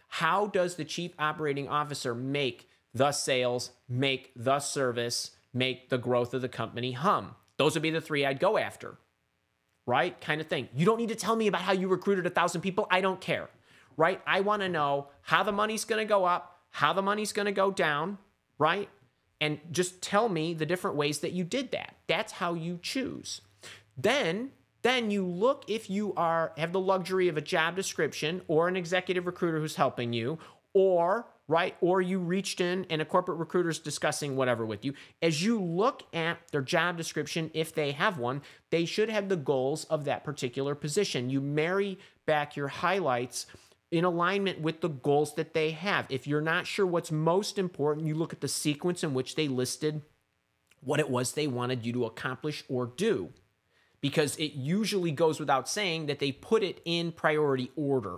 How does the chief operating officer make the sales, make the service, make the growth of the company hum? Those would be the 3 I'd go after, right? Kind of thing. You don't need to tell me about how you recruited 1,000 people. I don't care, right? I want to know how the money's going to go up, how the money's going to go down, right? And just tell me the different ways that you did that. That's how you choose. Then Then you look if you have the luxury of a job description or an executive recruiter who's helping you, or or you reached in and a corporate recruiter's discussing whatever with you. As you look at their job description, if they have one, they should have the goals of that particular position. You marry back your highlights in alignment with the goals that they have. If you're not sure what's most important, you look at the sequence in which they listed what it was they wanted you to accomplish or do, because it usually goes without saying that they put it in priority order.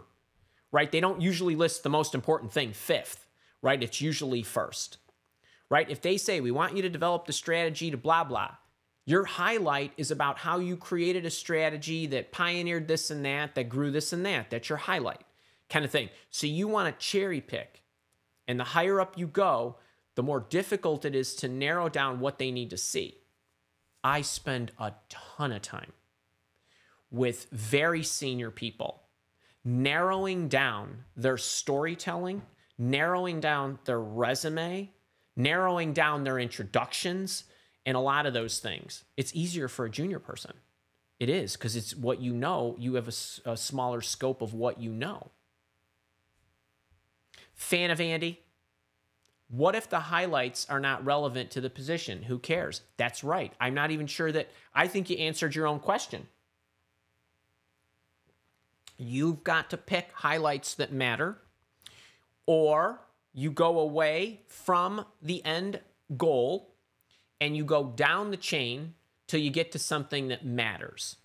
Right? They don't usually list the most important thing fifth, right? It's usually first, right? If they say, we want you to develop the strategy to blah, blah, your highlight is about how you created a strategy that pioneered this and that grew this and that. That's your highlight kind of thing. So you want to cherry pick. And the higher up you go, the more difficult it is to narrow down what they need to see. I spend a ton of time with very senior people narrowing down their storytelling, narrowing down their resume, narrowing down their introductions, and a lot of those things. It's easier for a junior person. It is, because it's what you know. You have a smaller scope of what you know. Fan of Andy? What if the highlights are not relevant to the position? Who cares? That's right. I'm not even sure that... I think you answered your own question. You've got to pick highlights that matter, or you go away from the end goal and you go down the chain till you get to something that matters.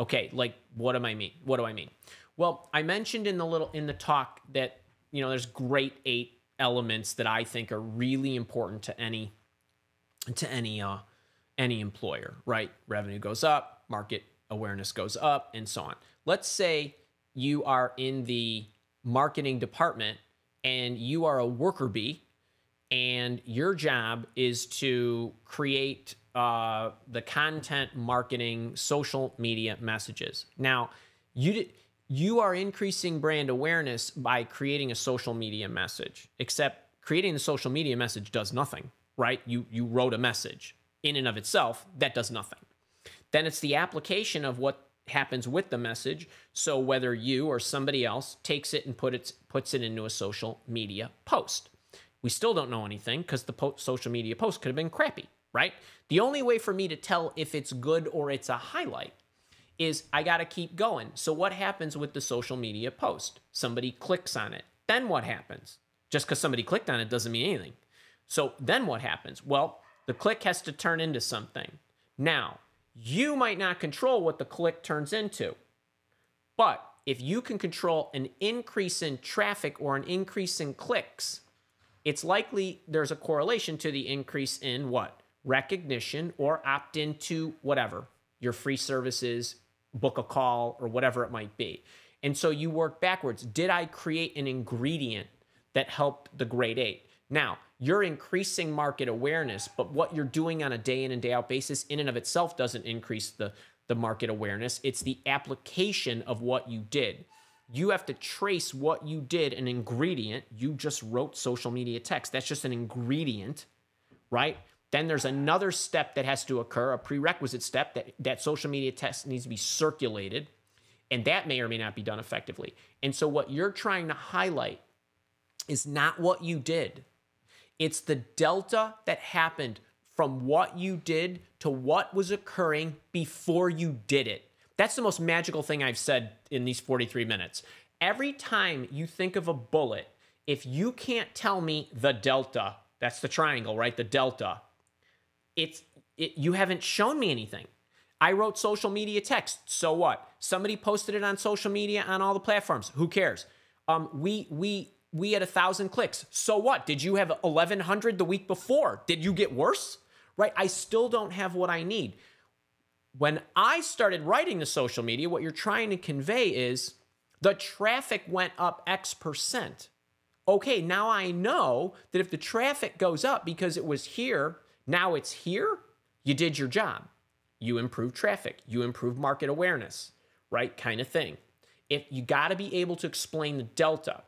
Okay, like what do I mean? Well, I mentioned in the talk that, you know, there's great 8 elements that I think are really important to any employer, right? Revenue goes up, market awareness goes up, and so on. Let's say you are in the marketing department and you are a worker bee and your job is to create the content marketing social media messages. Now, you are increasing brand awareness by creating a social media message, except creating the social media message does nothing, right? You wrote a message in and of itself. That does nothing. Then it's the application of what happens with the message. So whether you or somebody else takes it and puts it into a social media post. We still don't know anything because the social media post could have been crappy, right? The only way for me to tell if it's good or it's a highlight is I got to keep going. So what happens with the social media post? Somebody clicks on it. Then what happens? Just because somebody clicked on it doesn't mean anything. So then what happens? Well, the click has to turn into something. Now, you might not control what the click turns into, but if you can control an increase in traffic or an increase in clicks, it's likely there's a correlation to the increase in what? Recognition or opt into whatever, your free services, book a call, or whatever it might be. And so you work backwards. Did I create an ingredient that helped the grade 8? Now, you're increasing market awareness, but what you're doing on a day in and day out basis in and of itself doesn't increase the market awareness. It's the application of what you did. You have to trace what you did, an ingredient. You just wrote social media text. That's just an ingredient, right? Then there's another step that has to occur, a prerequisite step that social media text needs to be circulated, and that may or may not be done effectively. And so what you're trying to highlight is not what you did. It's the delta that happened from what you did to what was occurring before you did it. That's the most magical thing I've said in these 43 minutes. Every time you think of a bullet, if you can't tell me the delta, that's the triangle, right? The delta. You haven't shown me anything. I wrote social media text. So what? Somebody posted it on social media on all the platforms. Who cares? We had 1,000 clicks. So what? Did you have 1,100 the week before? Did you get worse? Right? I still don't have what I need. When I started writing the social media, what you're trying to convey is the traffic went up X%. Okay, now I know that if the traffic goes up because it was here, now it's here, you did your job. You improved traffic. You improved market awareness, right? Kind of thing. If you got to be able to explain the delta.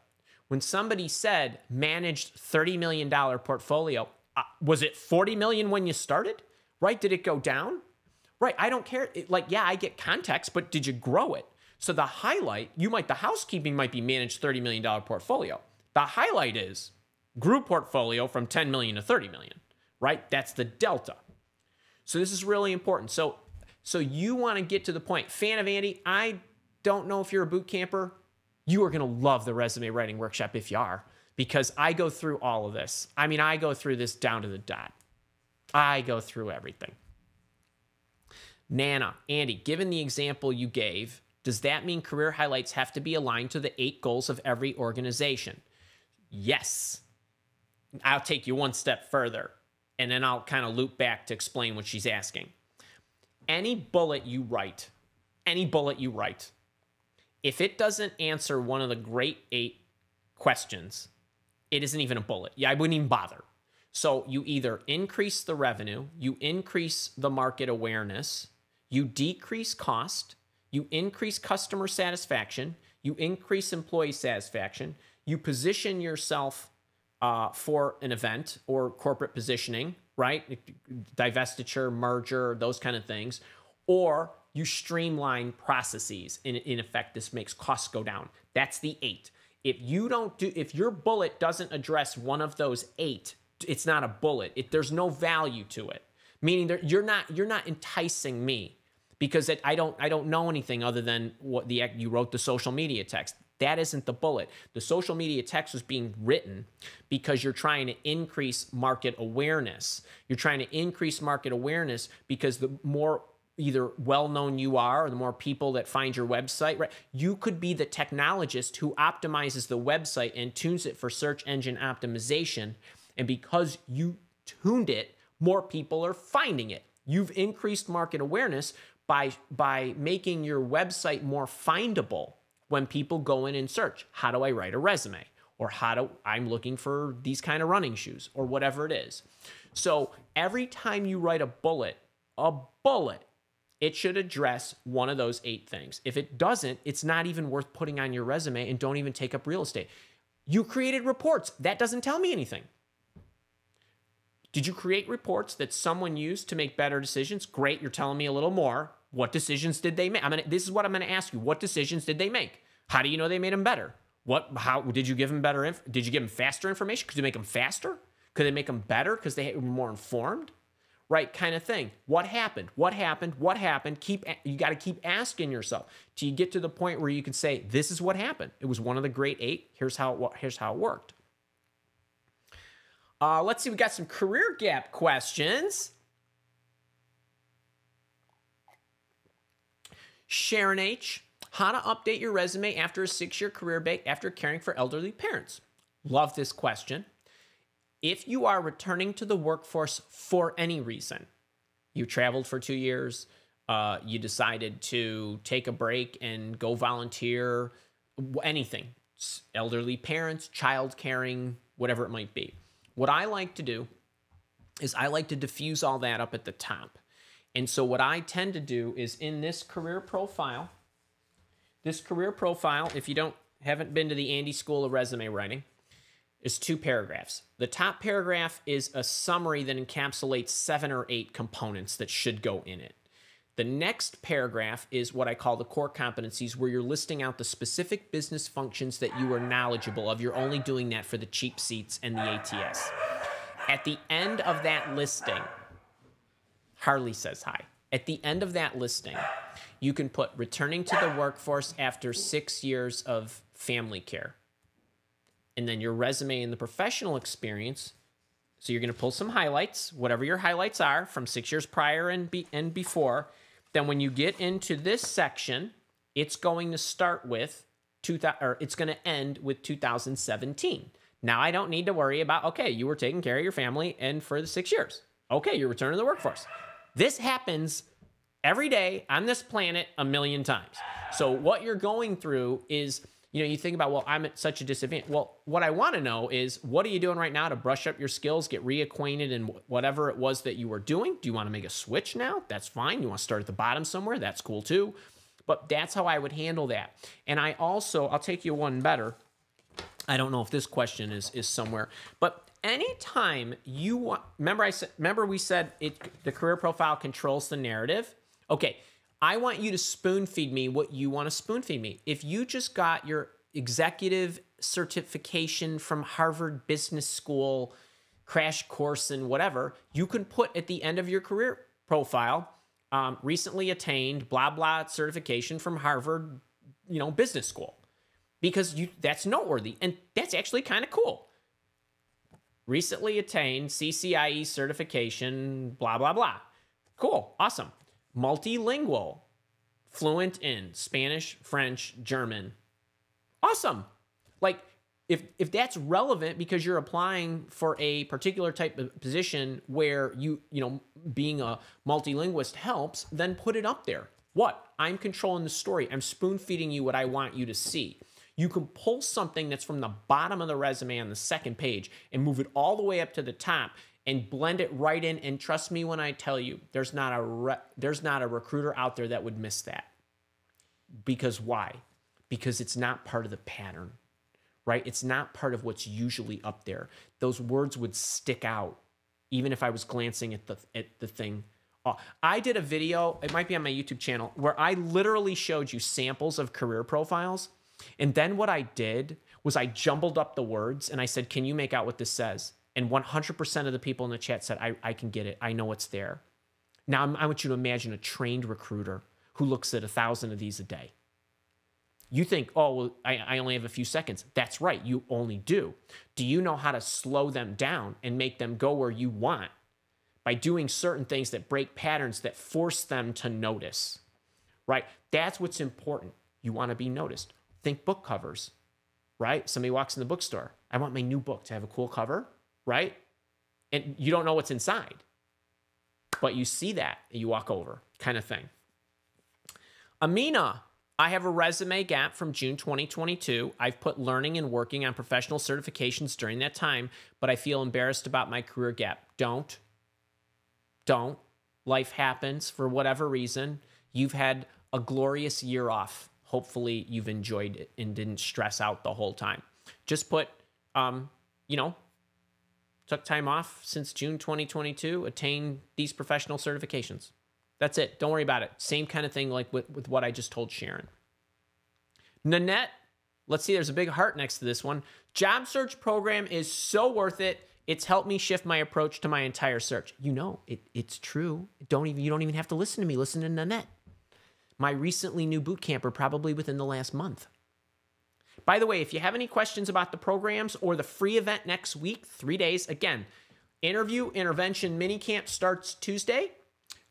When somebody said managed $30 million portfolio, was it $40 million when you started, right? Did it go down? Right, I don't care. Like, yeah, I get context, but did you grow it? So the highlight, the housekeeping might be managed $30 million portfolio. The highlight is grew portfolio from 10 million to 30 million, right? That's the delta. So this is really important. So you want to get to the point. Fan of Andy, I don't know if you're a boot camper. You are going to love the resume writing workshop if you are, because I go through all of this. I mean, I go through this down to the dot. I go through everything. Nana, Andy, given the example you gave, does that mean career highlights have to be aligned to the 8 goals of every organization? Yes. I'll take you one step further, and then I'll kind of loop back to explain what she's asking. Any bullet you write, if it doesn't answer one of the great 8 questions, it isn't even a bullet. Yeah, I wouldn't even bother. So you either increase the revenue, you increase the market awareness, you decrease cost, you increase customer satisfaction, you increase employee satisfaction, you position yourself for an event or corporate positioning, right? Divestiture, merger, those kind of things. Or you streamline processes. In effect, this makes costs go down. That's the 8. If your bullet doesn't address one of those 8, it's not a bullet. There's no value to it. Meaning that you're not enticing me, because I don't know anything other than what you wrote the social media text. That isn't the bullet. The social media text was being written because you're trying to increase market awareness. You're trying to increase market awareness because the more either well-known you are, or the more people that find your website, right? You could be the technologist who optimizes the website and tunes it for search engine optimization. And because you tuned it, more people are finding it. You've increased market awareness by making your website more findable when people go in and search. How do I write a resume? Or I'm looking for these kind of running shoes, or whatever it is. So every time you write a bullet, it should address one of those 8 things. If it doesn't, it's not even worth putting on your resume, and don't even take up real estate. You created reports. That doesn't tell me anything. Did you create reports that someone used to make better decisions? Great, you're telling me a little more. What decisions did they make? This is what I'm going to ask you. What decisions did they make? How do you know they made them better? How did you give them better? Did you give them faster information? Could you make them faster? Could they make them better because they were more informed? Right, kind of thing. What happened? What happened? What happened? You got to keep asking yourself till you get to the point where you can say, "This is what happened. It was one of the great 8. Here's how it worked." Let's see. We got some career gap questions. Sharon H, how to update your resume after a 6-year career break after caring for elderly parents. Love this question. If you are returning to the workforce for any reason, you traveled for 2 years, you decided to take a break and go volunteer, anything, elderly parents, child caring, whatever it might be. What I like to do is I like to diffuse all that up at the top. And so what I tend to do is in this career profile, if you haven't been to the Andy School of Resume Writing, is 2 paragraphs. The top paragraph is a summary that encapsulates 7 or 8 components that should go in it. The next paragraph is what I call the core competencies, where you're listing out the specific business functions that you are knowledgeable of. You're only doing that for the cheap seats and the ATS. At the end of that listing, Harley says hi. At the end of that listing, you can put returning to the workforce after 6 years of family care. And then your resume and the professional experience. So you're going to pull some highlights, whatever your highlights are from 6 years prior and before. Then when you get into this section, it's going to start with, it's going to end with 2017. Now I don't need to worry about, okay, you were taking care of your family and for the 6 years. Okay, you're returning to the workforce. This happens every day on this planet a million times. So what you're going through is, you think about, well, I'm at such a disadvantage. Well, what I want to know is, what are you doing right now to brush up your skills, get reacquainted in whatever it was that you were doing? Do you want to make a switch now? That's fine. You want to start at the bottom somewhere? That's cool too. But that's how I would handle that. And I'll take you one better. I don't know if this question is somewhere, but anytime you want, remember we said the career profile controls the narrative. Okay, I want you to spoon feed me what you want to spoon feed me. If you just got your executive certification from Harvard Business School, crash course and whatever, you can put at the end of your career profile, recently attained blah, blah certification from Harvard, you know, Business School, because that's noteworthy. And that's actually kind of cool. Recently attained CCIE certification, blah, blah, blah. Cool. Awesome. Multilingual, fluent in Spanish, French, German. Awesome. Like, if that's relevant because you're applying for a particular type of position where you know, being a multilinguist helps, then put it up there. What? I'm controlling the story. I'm spoon feeding you what I want you to see. You can pull something that's from the bottom of the resume on the second page and move it all the way up to the top and blend it right in. And trust me when I tell you, there's not a recruiter out there that would miss that. Because why? Because it's not part of the pattern. Right? It's not part of what's usually up there. Those words would stick out, even if I was glancing at the thing. Oh, I did a video, it might be on my YouTube channel, where I literally showed you samples of career profiles. And then what I did was I jumbled up the words and I said, can you make out what this says? And 100% of the people in the chat said, I can get it. I know it's there. Now, I want you to imagine a trained recruiter who looks at 1,000 of these a day. You think, oh, well, I only have a few seconds. That's right. You only do. Do you know how to slow them down and make them go where you want by doing certain things that break patterns that force them to notice, right? That's what's important. You want to be noticed. Think book covers, right? Somebody walks in the bookstore. I want my new book to have a cool cover, right? And you don't know what's inside, but you see that and you walk over, kind of thing. Amina. I have a resume gap from June 2022. I've put learning and working on professional certifications during that time, but I feel embarrassed about my career gap. Don't. Life happens for whatever reason. You've had a glorious year off. Hopefully you've enjoyed it and didn't stress out the whole time. Just put, you know, took time off since June 2022, attained these professional certifications. That's it. Don't worry about it. Same kind of thing like with what I just told Sharon. Nanette, let's see, there's a big heart next to this one. Job search program is so worth it. It's helped me shift my approach to my entire search. You know, it's true. You don't even have to listen to me. Listen to Nanette, my recently new boot camper, probably within the last month. By the way, if you have any questions about the programs or the free event next week, 3 days, again, interview intervention mini camp starts Tuesday.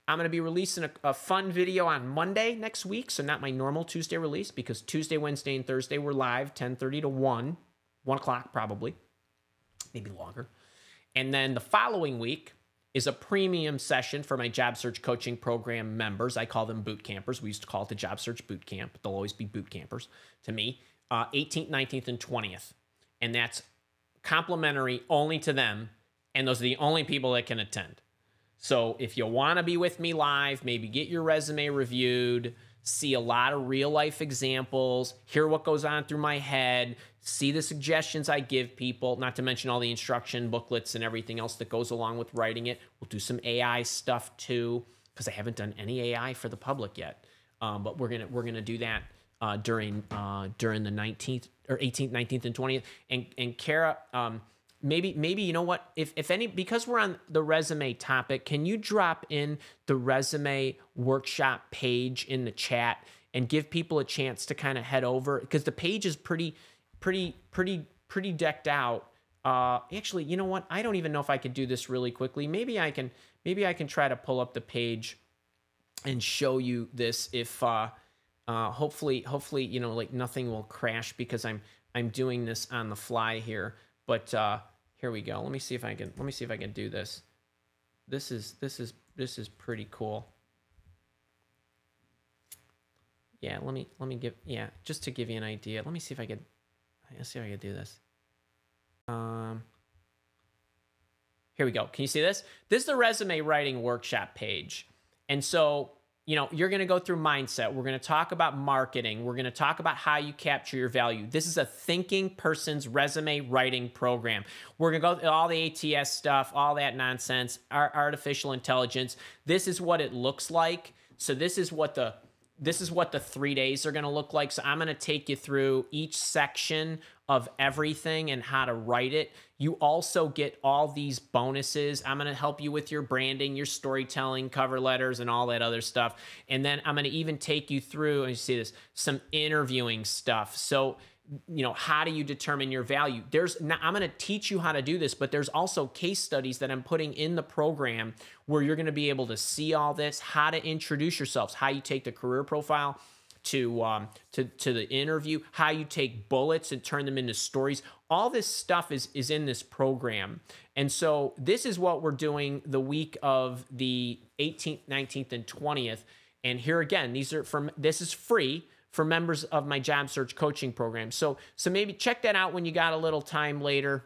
I'm going to be releasing a fun video on Monday next week, so not my normal Tuesday release, because Tuesday, Wednesday, and Thursday we're live 10:30 to 1 o'clock probably, maybe longer. And then the following week is a premium session for my job search coaching program members. I call them boot campers. We used to call it the job search boot camp. They'll always be boot campers to me, 18th, 19th, and 20th. And that's complimentary only to them, and those are the only people that can attend. So if you want to be with me live, maybe get your resume reviewed, see a lot of real life examples, hear what goes on through my head, see the suggestions I give people, not to mention all the instruction booklets and everything else that goes along with writing it. We'll do some AI stuff too, because I haven't done any AI for the public yet. But we're gonna do that during the 19th or 18th, 19th, and 20th. And Kara. Maybe you know what, if any, because we're on the resume topic, can you drop in the resume workshop page in the chat and give people a chance to kind of head over? Because the page is pretty decked out. Actually, you know what? I don't even know if I could do this really quickly. Maybe I can try to pull up the page and show you this if hopefully, you know, like nothing will crash because I'm doing this on the fly here. But here we go. Let me see if I can do this. This is pretty cool. Yeah, just to give you an idea. Let's see if I can do this. Here we go. Can you see this? This is the resume writing workshop page. And so, you know, you're going to go through mindset. We're going to talk about marketing. We're going to talk about how you capture your value. This is a thinking person's resume writing program. We're going to go through all the ATS stuff, all that nonsense, our artificial intelligence. This is what it looks like. So this is what the 3 days are going to look like. So I'm going to take you through each section of everything and how to write it. You also get all these bonuses. I'm going to help you with your branding, your storytelling, cover letters, and all that other stuff. And then I'm going to even take you through, and you see this, some interviewing stuff. So, you know, how do you determine your value? I'm going to teach you how to do this, but there's also case studies that I'm putting in the program where you're going to be able to see all this, how to introduce yourselves, how you take the career profile to the interview, how you take bullets and turn them into stories. All this stuff is in this program. And so this is what we're doing the week of the 18th, 19th, and 20th. And here again, this is free for members of my job search coaching program. So maybe check that out when you got a little time later.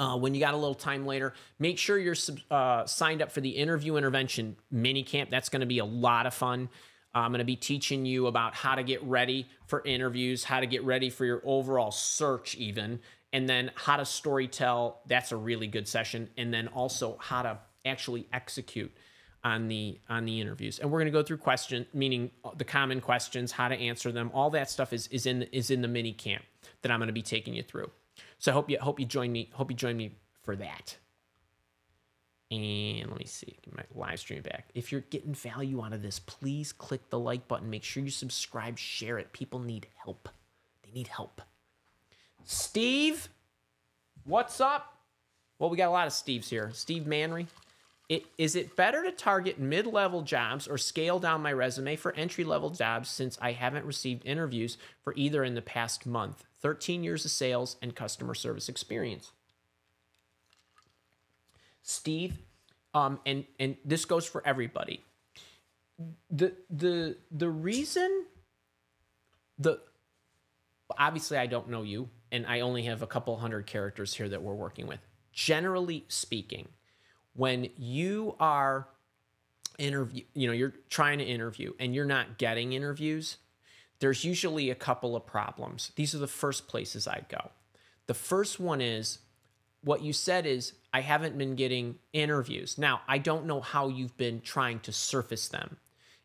Make sure you're signed up for the Interview Intervention mini camp. That's going to be a lot of fun. I'm going to be teaching you about how to get ready for interviews, how to get ready for your overall search even, and then how to storytell. That's a really good session. And then also how to actually execute on the interviews. And we're going to go through the common questions, how to answer them. All that stuff is in the mini camp that I'm going to be taking you through. So I hope you join me. Hope you join me for that. And let me see, get my live stream back. If you're getting value out of this, please click the like button. Make sure you subscribe, share it. People need help. They need help. Steve, what's up? Well, we got a lot of Steves here. Steve Manry. Is it better to target mid-level jobs or scale down my resume for entry-level jobs since I haven't received interviews for either in the past month? 13 years of sales and customer service experience. Steve, and this goes for everybody. The reason, obviously I don't know you, and I only have a couple hundred characters here that we're working with. Generally speaking, when you are you're trying to interview and you're not getting interviews, there's usually a couple of problems. These are the first places I'd go. The first one is, what you said is, I haven't been getting interviews. Now, I don't know how you've been trying to surface them.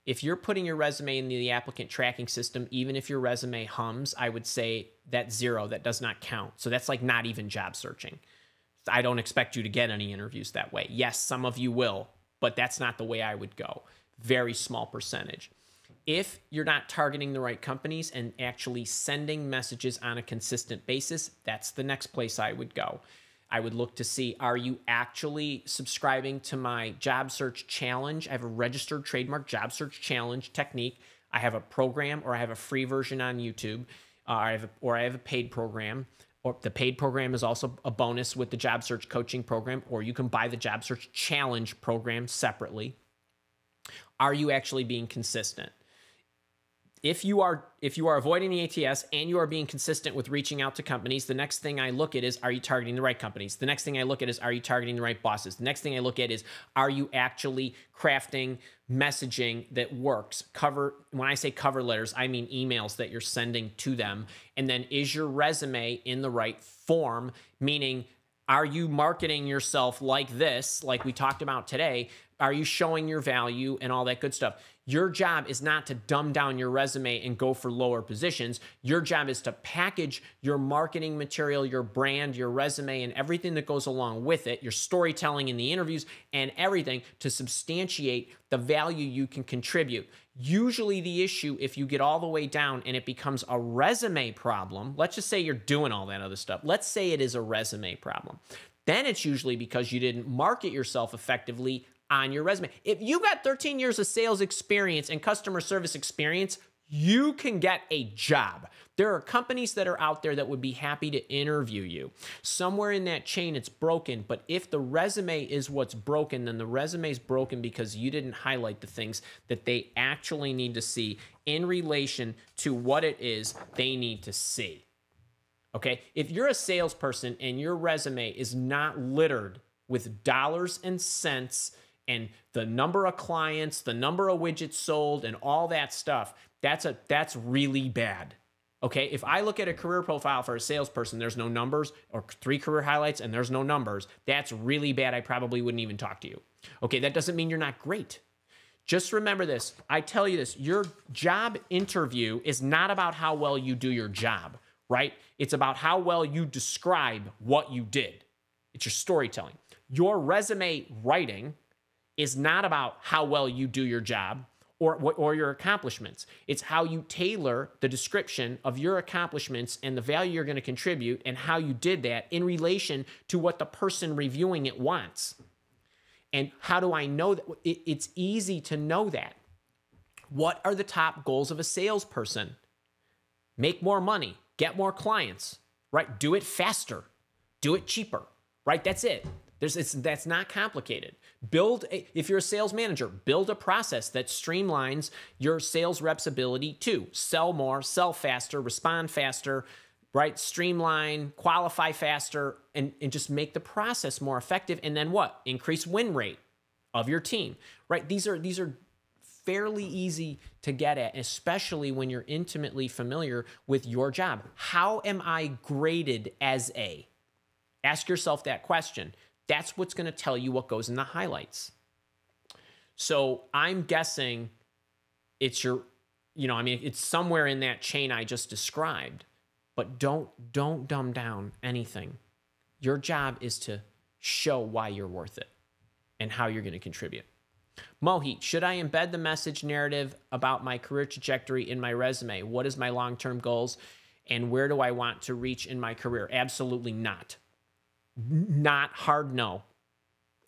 If you're putting your resume in the applicant tracking system, even if your resume hums, I would say that's zero. That does not count. So that's like not even job searching. I don't expect you to get any interviews that way. Yes, some of you will, but that's not the way I would go. Very small percentage. If you're not targeting the right companies and actually sending messages on a consistent basis, that's the next place I would go. I would look to see, are you actually subscribing to my job search challenge? I have a registered trademark job search challenge technique. I have a program, or I have a free version on YouTube, or I have a paid program. Or the paid program is also a bonus with the job search coaching program, or you can buy the job search challenge program separately. Are you actually being consistent? If you are avoiding the ATS and you are being consistent with reaching out to companies, the next thing I look at is, are you targeting the right companies? The next thing I look at is, are you targeting the right bosses? The next thing I look at is, are you actually crafting messaging that works? When I say cover letters, I mean emails that you're sending to them. And then, is your resume in the right form? Meaning, are you marketing yourself like this, like we talked about today? Are you showing your value and all that good stuff? Your job is not to dumb down your resume and go for lower positions. Your job is to package your marketing material, your brand, your resume, and everything that goes along with it, your storytelling in the interviews and everything, to substantiate the value you can contribute. Usually the issue, if you get all the way down and it becomes a resume problem, let's just say you're doing all that other stuff. Let's say it is a resume problem. Then it's usually because you didn't market yourself effectively on your resume. If you got 13 years of sales experience and customer service experience, you can get a job. There are companies that are out there that would be happy to interview you. Somewhere in that chain, it's broken. But if the resume is what's broken, then the resume is broken because you didn't highlight the things that they actually need to see in relation to what it is they need to see. Okay? If you're a salesperson and your resume is not littered with dollars and cents and the number of clients, the number of widgets sold, and all that stuff, that's really bad. Okay, if I look at a career profile for a salesperson, there's no numbers, or 3 career highlights and there's no numbers, that's really bad. I probably wouldn't even talk to you. Okay, that doesn't mean you're not great. Just remember this. I tell you this, your job interview is not about how well you do your job, right? It's about how well you describe what you did. It's your storytelling. Your resume writing is not about how well you do your job or your accomplishments. It's how you tailor the description of your accomplishments and the value you're going to contribute and how you did that in relation to what the person reviewing it wants. And how do I know that? It's easy to know that. What are the top goals of a salesperson? Make more money, get more clients, right? Do it faster, do it cheaper, right? That's it. That's not complicated. If you're a sales manager, build a process that streamlines your sales rep's ability to sell more, sell faster, respond faster, right? Streamline, qualify faster, and just make the process more effective. And then what? Increase win rate of your team, right? These are fairly easy to get at, especially when you're intimately familiar with your job. How am I graded as a? Ask yourself that question. That's what's going to tell you what goes in the highlights. So I'm guessing it's your, it's somewhere in that chain I just described, but don't dumb down anything. Your job is to show why you're worth it and how you're going to contribute. Mohit, should I embed the message narrative about my career trajectory in my resume? What is my long-term goals and where do I want to reach in my career? Absolutely not. Not hard no,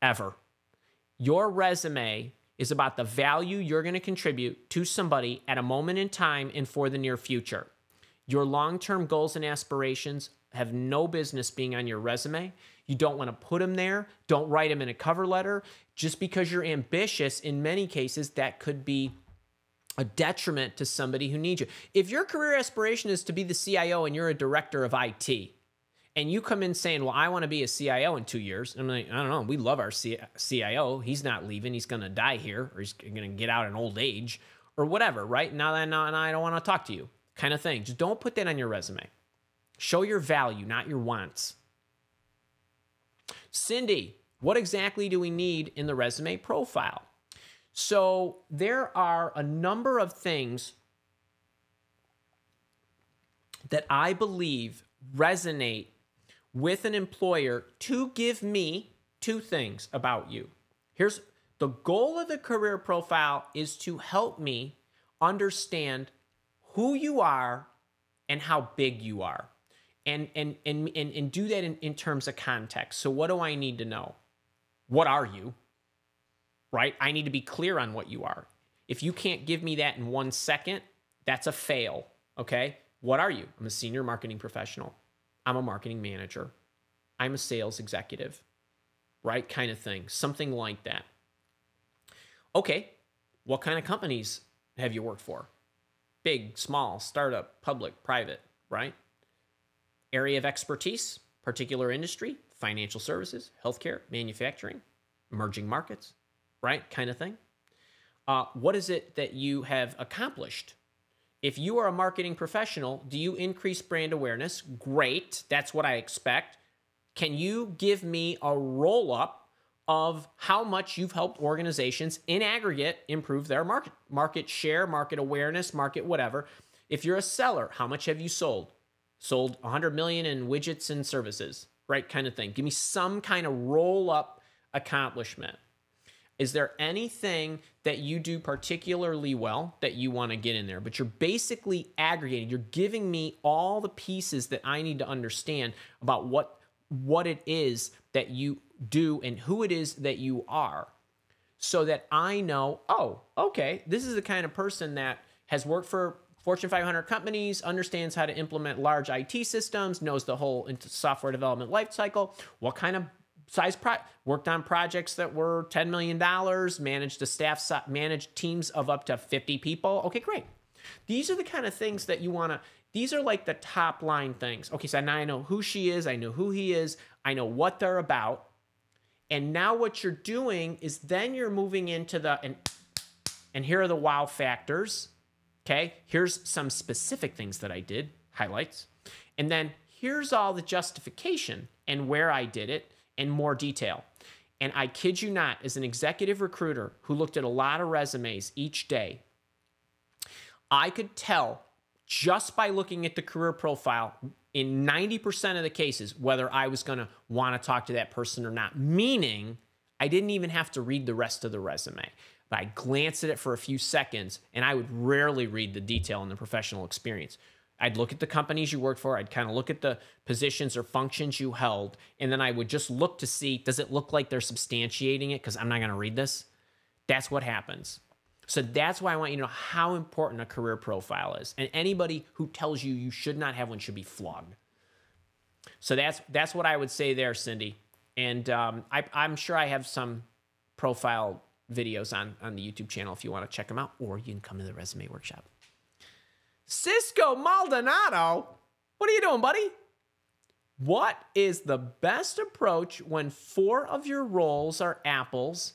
ever. Your resume is about the value you're going to contribute to somebody at a moment in time and for the near future. Your long-term goals and aspirations have no business being on your resume. You don't want to put them there. Don't write them in a cover letter. Just because you're ambitious, in many cases, that could be a detriment to somebody who needs you. If your career aspiration is to be the CIO and you're a director of IT, and you come in saying, well, I want to be a CIO in 2 years. I'm like, I don't know. We love our CIO. He's not leaving. He's going to die here, or he's going to get out in old age or whatever, right? Now I don't want to talk to you kind of thing. Just don't put that on your resume. Show your value, not your wants. Cindy, what exactly do we need in the resume profile? So there are a number of things that I believe resonate with an employer to give me two things about you. Here's the goal of the career profile is to help me understand who you are and how big you are, and do that in terms of context. So what do I need to know? What are you? Right? I need to be clear on what you are. If you can't give me that in 1 second, that's a fail. Okay? What are you? I'm a senior marketing professional. I'm a marketing manager. I'm a sales executive, right? Kind of thing, something like that. Okay, what kind of companies have you worked for? Big, small, startup, public, private, right? Area of expertise, particular industry, financial services, healthcare, manufacturing, emerging markets, right? Kind of thing. What is it that you have accomplished? If you are a marketing professional, do you increase brand awareness? Great. That's what I expect. Can you give me a roll-up of how much you've helped organizations in aggregate improve their market share, market awareness, market whatever? If you're a seller, how much have you sold? Sold 100 million in widgets and services, right? Kind of thing. Give me some kind of roll-up accomplishment. Is there anything that you do particularly well that you want to get in there? But you're basically aggregating. You're giving me all the pieces that I need to understand about what it is that you do and who it is that you are, so that I know, oh, okay, this is the kind of person that has worked for Fortune 500 companies, understands how to implement large IT systems, knows the whole software development lifecycle, what kind of size worked on projects that were $10 million, managed teams of up to 50 people. Okay, great. These are the kind of things that you want to, these are like the top line things. Okay, so now I know who she is, I know who he is, I know what they're about. And now what you're doing is then you're moving into the, and here are the wow factors. Okay, here's some specific things that I did, highlights. And then here's all the justification and where I did it in more detail. And I kid you not, as an executive recruiter who looked at a lot of resumes each day, I could tell just by looking at the career profile in 90% of the cases whether I was going to want to talk to that person or not, meaning I didn't even have to read the rest of the resume. But I glanced at it for a few seconds, and I would rarely read the detail in the professional experience. I'd look at the companies you worked for. I'd kind of look at the positions or functions you held. And then I would just look to see, does it look like they're substantiating it? Because I'm not going to read this. That's what happens. So that's why I want you to know how important a career profile is. And anybody who tells you you should not have one should be flogged. So that's what I would say there, Cindy. And I'm sure I have some profile videos on the YouTube channel if you want to check them out. Or you can come to the resume workshop. Cisco Maldonado, what are you doing, buddy? What is the best approach when 4 of your roles are apples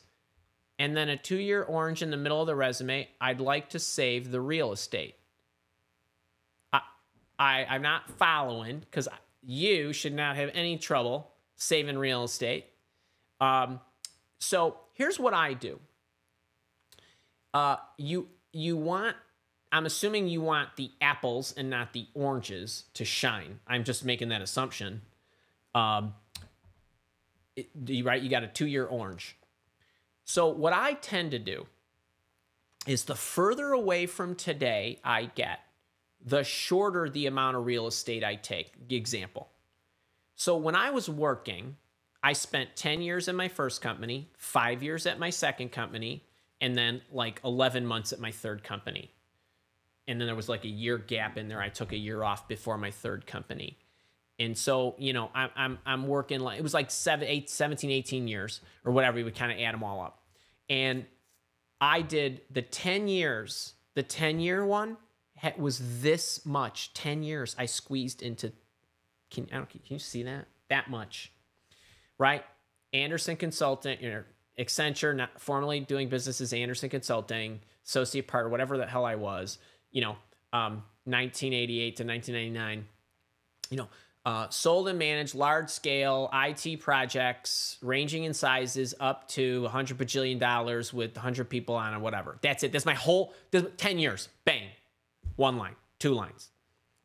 and then a 2-year orange in the middle of the resume? I'd like to save the real estate. I'm not following, because you should not have any trouble saving real estate. So here's what I do. You want... I'm assuming you want the apples and not the oranges to shine. I'm just making that assumption. Right? You got a 2-year orange. So what I tend to do is the further away from today I get, the shorter the amount of real estate I take. Example. So when I was working, I spent 10 years in my first company, 5 years at my second company, and then like 11 months at my third company. And then there was like a year gap in there. I took a year off before my third company. And so, you know, I'm working like, it was like 17, 18 years or whatever. You would kind of add them all up. And I did the 10 years, the 10-year one was this much, 10 years. I squeezed into, can you see that? That much, right? Anderson Consulting, you know, Accenture, not formerly doing business as Anderson Consulting, associate partner, whatever the hell I was. You know, 1988 to 1999, you know, sold and managed large scale IT projects ranging in sizes up to $100 bajillion with 100 people on it, whatever. That's it. That's my whole 10 years. Bang. 1 line, 2 lines.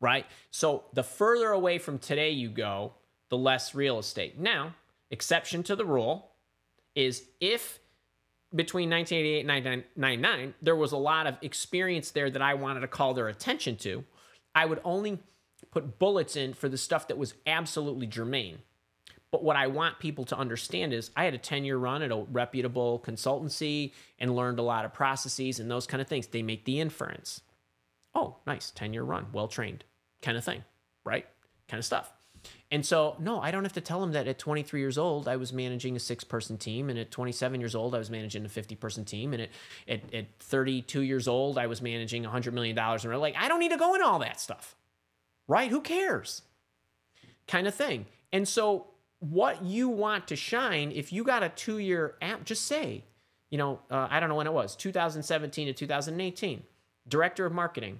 Right. So the further away from today you go, the less real estate. Now, exception to the rule is if between 1988 and 1999, there was a lot of experience there that I wanted to call their attention to. I would only put bullets in for the stuff that was absolutely germane. But what I want people to understand is I had a 10-year run at a reputable consultancy and learned a lot of processes and those kind of things. They make the inference. Oh, nice, 10-year run, well-trained kind of thing, right? Kind of stuff. And so, no, I don't have to tell them that at 23 years old, I was managing a 6-person team. And at 27 years old, I was managing a 50-person team. And at 32 years old, I was managing $100 million. And like, I don't need to go into all that stuff, right? Who cares? Kind of thing. And so what you want to shine, if you got a 2-year app, just say, you know, I don't know when it was, 2017 to 2018, director of marketing,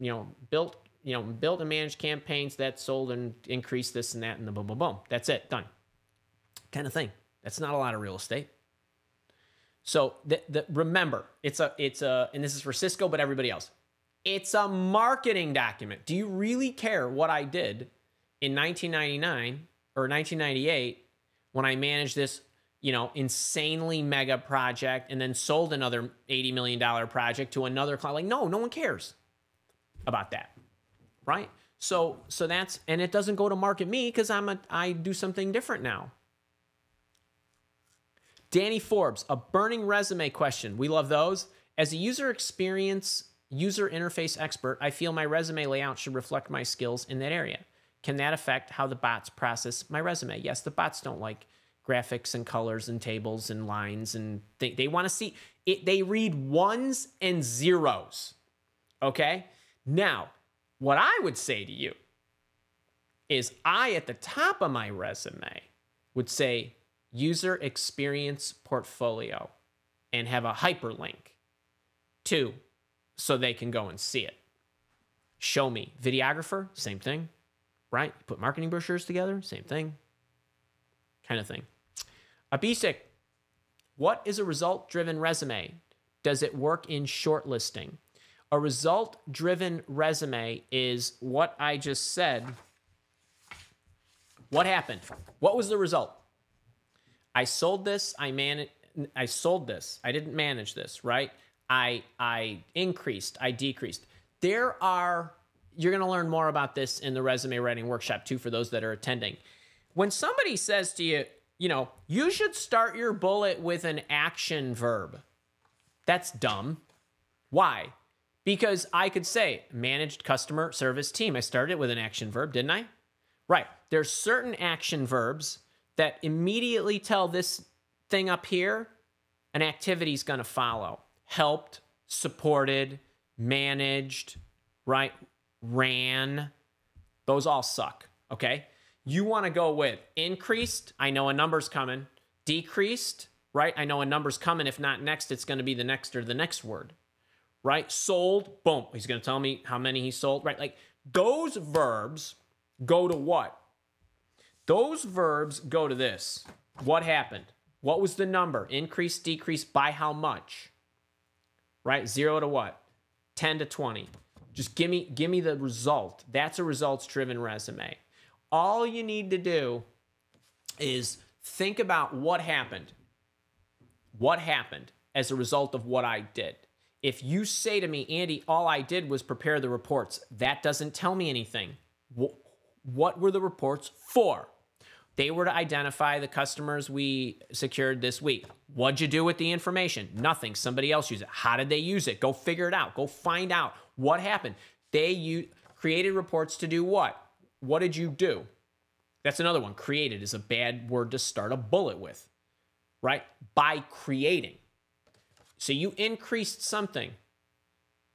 you know, built and managed campaigns that sold and increased this and that and the boom, boom, boom. That's it. Done. Kind of thing. That's not a lot of real estate. So remember, and this is for Cisco, but everybody else, it's a marketing document. Do you really care what I did in 1999 or 1998 when I managed this, you know, insanely mega project and then sold another $80 million project to another client? Like, no, no one cares about that. Right? So that's, and it doesn't go to market me because I do something different now. Danny Forbes, a burning resume question. We love those. As a user interface expert, I feel my resume layout should reflect my skills in that area. Can that affect how the bots process my resume? Yes, the bots don't like graphics and colors and tables and lines and they want to see it. They read 1s and 0s. Okay. Now, what I would say to you is I, at the top of my resume, would say user experience portfolio and have a hyperlink to so they can go and see it. Show me. Videographer, same thing, right? Put marketing brochures together, same thing, kind of thing. Abhishek, what is a result-driven resume? Does it work in shortlisting? A result-driven resume is what I just said. What happened? What was the result? I sold this. I sold this. I didn't manage this, right? I increased. I decreased. There are, you're going to learn more about this in the resume writing workshop too for those that are attending. When somebody says to you, you know, you should start your bullet with an action verb. That's dumb. Why? Because I could say managed customer service team. I started with an action verb, didn't I? Right. There's certain action verbs that immediately tell this thing up here, an activity is going to follow. Helped, supported, managed, right? Ran. Those all suck, okay? You want to go with increased. I know a number's coming. Decreased, right? I know a number's coming. If not next, it's going to be the next or the next word, right? Sold, boom. He's going to tell me how many he sold, right? Like those verbs go to what? Those verbs go to this. What happened? What was the number? Increase, decrease, by how much? Right? 0 to what? 10 to 20. Just give me the result. That's a results-driven resume. All you need to do is think about what happened. What happened as a result of what I did? If you say to me, Andy, all I did was prepare the reports, that doesn't tell me anything. What were the reports for? They were to identify the customers we secured this week. What'd you do with the information? Nothing. Somebody else used it. How did they use it? Go figure it out. Go find out what happened. They created reports to do what? What did you do? That's another one. Created is a bad word to start a bullet with, right? By creating. So you increased something,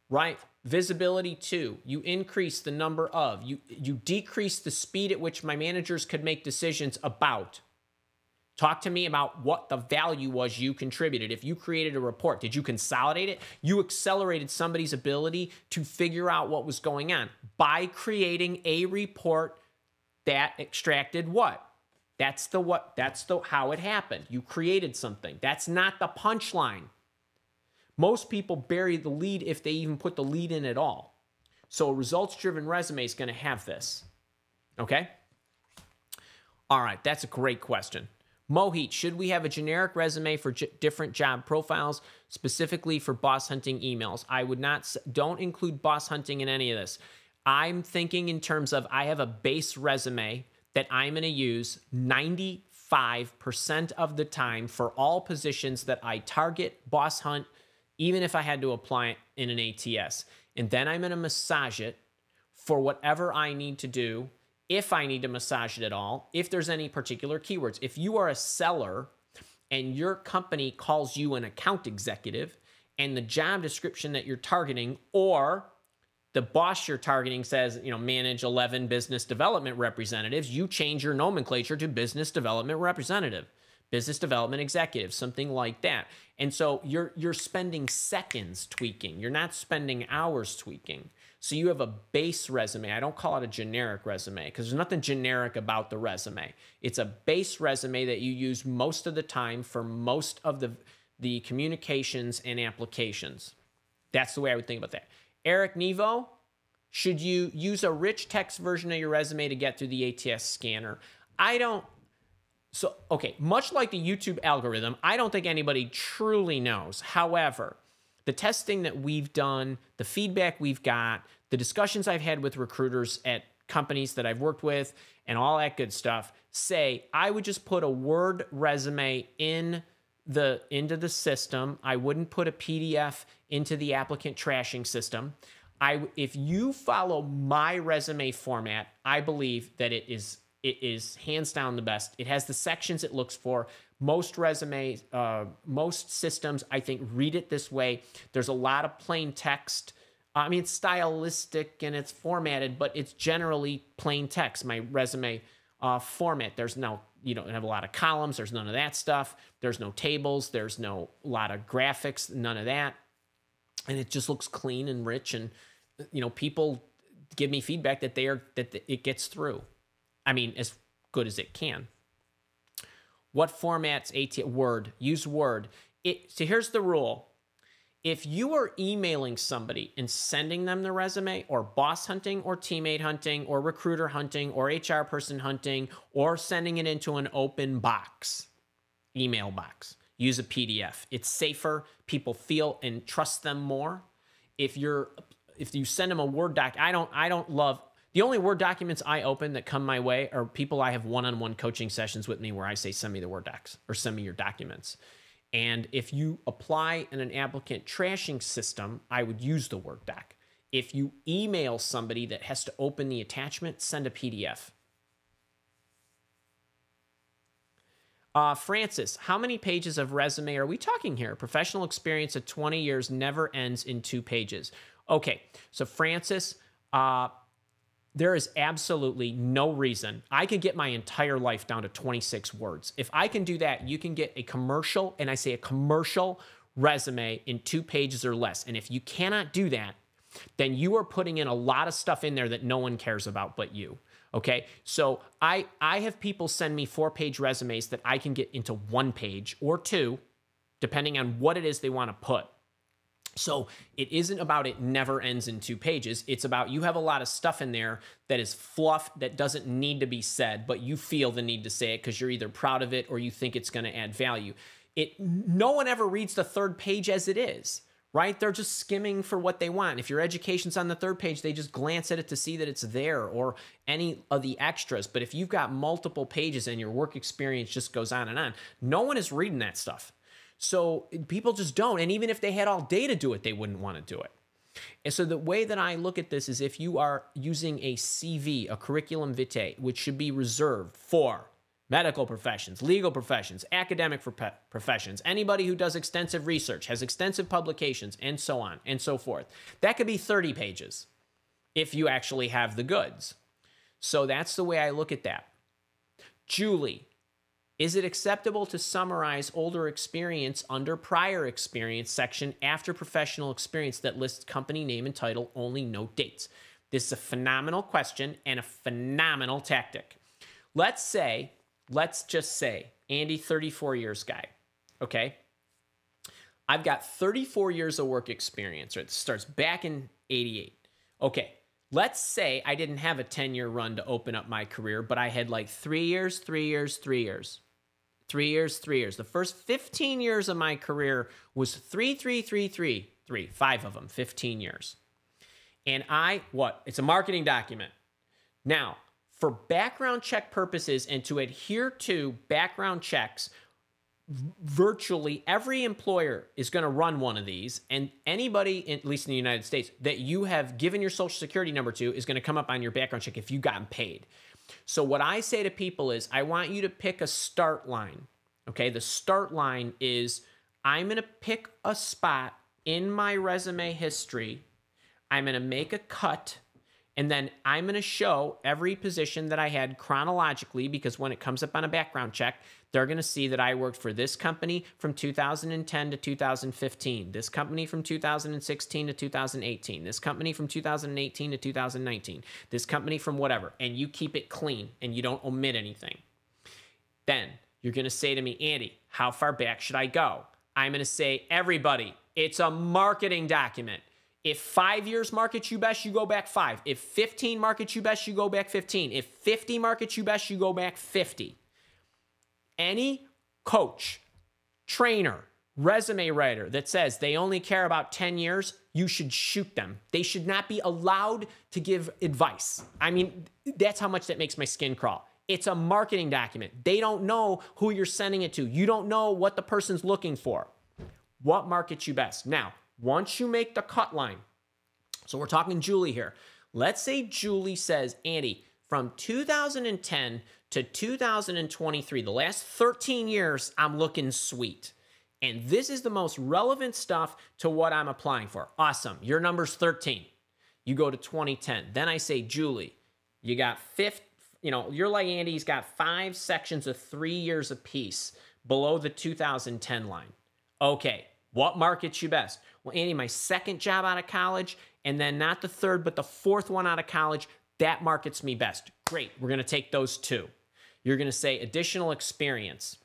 right? Visibility too. You increase the number of, you decrease the speed at which my managers could make decisions about. Talk to me about what the value was you contributed. If you created a report, did you consolidate it? You accelerated somebody's ability to figure out what was going on by creating a report that extracted what? That's the what, that's the how it happened. You created something. That's not the punchline. Most people bury the lead if they even put the lead in at all. So a results-driven resume is going to have this. Okay? All right. That's a great question. Mohit, should we have a generic resume for different job profiles, specifically for boss hunting emails? I would not, don't include boss hunting in any of this. I'm thinking in terms of I have a base resume that I'm going to use 95% of the time for all positions that I target, boss hunt, even if I had to apply it in an ATS. And then I'm going to massage it for whatever I need to do, if I need to massage it at all, if there's any particular keywords. If you are a seller and your company calls you an account executive and the job description that you're targeting or the boss you're targeting says, you know, manage 11 business development representatives, you change your nomenclature to business development representative, business development executive, something like that. And so you're spending seconds tweaking. You're not spending hours tweaking. So you have a base resume. I don't call it a generic resume because there's nothing generic about the resume. It's a base resume that you use most of the time for most of the communications and applications. That's the way I would think about that. Eric Nevo, should you use a rich text version of your resume to get through the ATS scanner? I don't. So, okay, much like the YouTube algorithm, I don't think anybody truly knows. However, the testing that we've done, the feedback we've got, the discussions I've had with recruiters at companies that I've worked with and all that good stuff say I would just put a Word resume into the system. I wouldn't put a PDF into the applicant trashing system. If you follow my resume format, I believe that it is hands down the best. It has the sections it looks for. Most resumes, most systems, I think, read it this way. There's a lot of plain text. I mean, it's stylistic and it's formatted, but it's generally plain text, my resume format. There's no, you don't have a lot of columns. There's none of that stuff. There's no tables. There's no lot of graphics, none of that. And it just looks clean and rich. And, you know, people give me feedback that it gets through. I mean, as good as it can. what formats ATL, Word, use Word. So here's the rule. If you are emailing somebody and sending them the resume, or boss hunting, or teammate hunting, or recruiter hunting, or HR person hunting, or sending it into an open box, email box, use a PDF. It's safer. People feel and trust them more. If you send them a Word doc, I don't love, the only Word documents I open that come my way are people I have one-on-one coaching sessions with me where I say, send me the Word docs or send me your documents. And if you apply in an applicant trashing system, I would use the Word doc. If you email somebody that has to open the attachment, send a PDF. Francis, how many pages of resume are we talking here? Professional experience of 20 years never ends in 2 pages. Okay, so Francis, there is absolutely no reason. I could get my entire life down to 26 words. If I can do that, you can get a commercial, and I say a commercial resume in 2 pages or less. And if you cannot do that, then you are putting in a lot of stuff in there that no one cares about but you. Okay, so I have people send me 4-page resumes that I can get into 1 page or 2, depending on what it is they want to put. So it isn't about it never ends in 2 pages. It's about you have a lot of stuff in there that is fluff that doesn't need to be said, but you feel the need to say it because you're either proud of it or you think it's going to add value. No one ever reads the 3rd page as it is, right? They're just skimming for what they want. If your education's on the 3rd page, they just glance at it to see that it's there or any of the extras. But if you've got multiple pages and your work experience just goes on, no one is reading that stuff. So people just don't. And even if they had all day to do it, they wouldn't want to do it. And so the way that I look at this is if you are using a CV, a curriculum vitae, which should be reserved for medical professions, legal professions, academic professions, anybody who does extensive research, has extensive publications, and so on and so forth. That could be 30 pages if you actually have the goods. So that's the way I look at that. Julie, is it acceptable to summarize older experience under prior experience section after professional experience that lists company name and title, only no dates? This is a phenomenal question and a phenomenal tactic. Let's just say, Andy, 34 years guy, okay? I've got 34 years of work experience, right? This starts back in 88. Okay, let's say I didn't have a 10-year run to open up my career, but I had like 3 years. The first 15 years of my career was 5 of them, 15 years. And it's a marketing document. Now, for background check purposes and to adhere to background checks, virtually every employer is going to run one of these, and anybody, at least in the United States, that you have given your social security number to is going to come up on your background check if you've gotten paid. So what I say to people is I want you to pick a start line. Okay, the start line is I'm going to pick a spot in my resume history. I'm going to make a cut, and then I'm going to show every position that I had chronologically, because when it comes up on a background check, they're going to see that I worked for this company from 2010 to 2015, this company from 2016 to 2018, this company from 2018 to 2019, this company from whatever, and you keep it clean and you don't omit anything. Then you're going to say to me, Andy, how far back should I go? I'm going to say, everybody, it's a marketing document. If 5 years markets you best, you go back 5. If 15 markets you best, you go back 15. If 50 markets you best, you go back 50. Any coach, trainer, resume writer that says they only care about 10 years, you should shoot them. They should not be allowed to give advice. I mean, that's how much that makes my skin crawl. It's a marketing document. They don't know who you're sending it to. You don't know what the person's looking for. What markets you best? Now, once you make the cut line, so we're talking Julie here. Let's say Julie says, Andy, from 2010 to 2023, the last 13 years, I'm looking sweet. And this is the most relevant stuff to what I'm applying for. Awesome. Your number's 13. You go to 2010. Then I say, Julie, you got you're like Andy's got 5 sections of 3 years apiece below the 2010 line. Okay. What markets you best? Well, Andy, my 2nd job out of college, and then not the 3rd, but the 4th one out of college, that markets me best. Great. We're going to take those 2. You're going to say additional experience.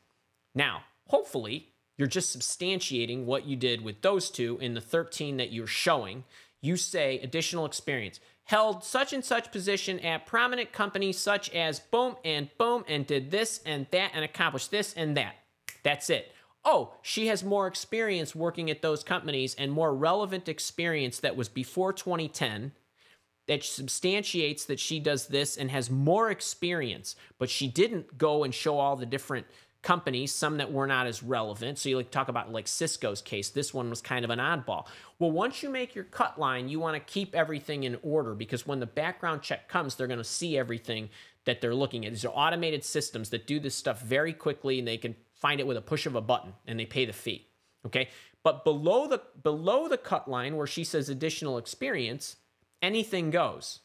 Now, hopefully, you're just substantiating what you did with those two in the 13 that you're showing. You say additional experience. Held such and such position at prominent companies such as boom, and did this and that, and accomplished this and that. That's it. Oh, she has more experience working at those companies and more relevant experience that was before 2010 that substantiates that she does this and has more experience, but she didn't go and show all the different companies, some that were not as relevant. So you like talk about like Cisco's case. This one was kind of an oddball. Well, once you make your cut line, you want to keep everything in order because when the background check comes, they're going to see everything that they're looking at. These are automated systems that do this stuff very quickly and they can find it with a push of a button and they pay the fee. Okay. But below the cut line where she says additional experience, anything goes.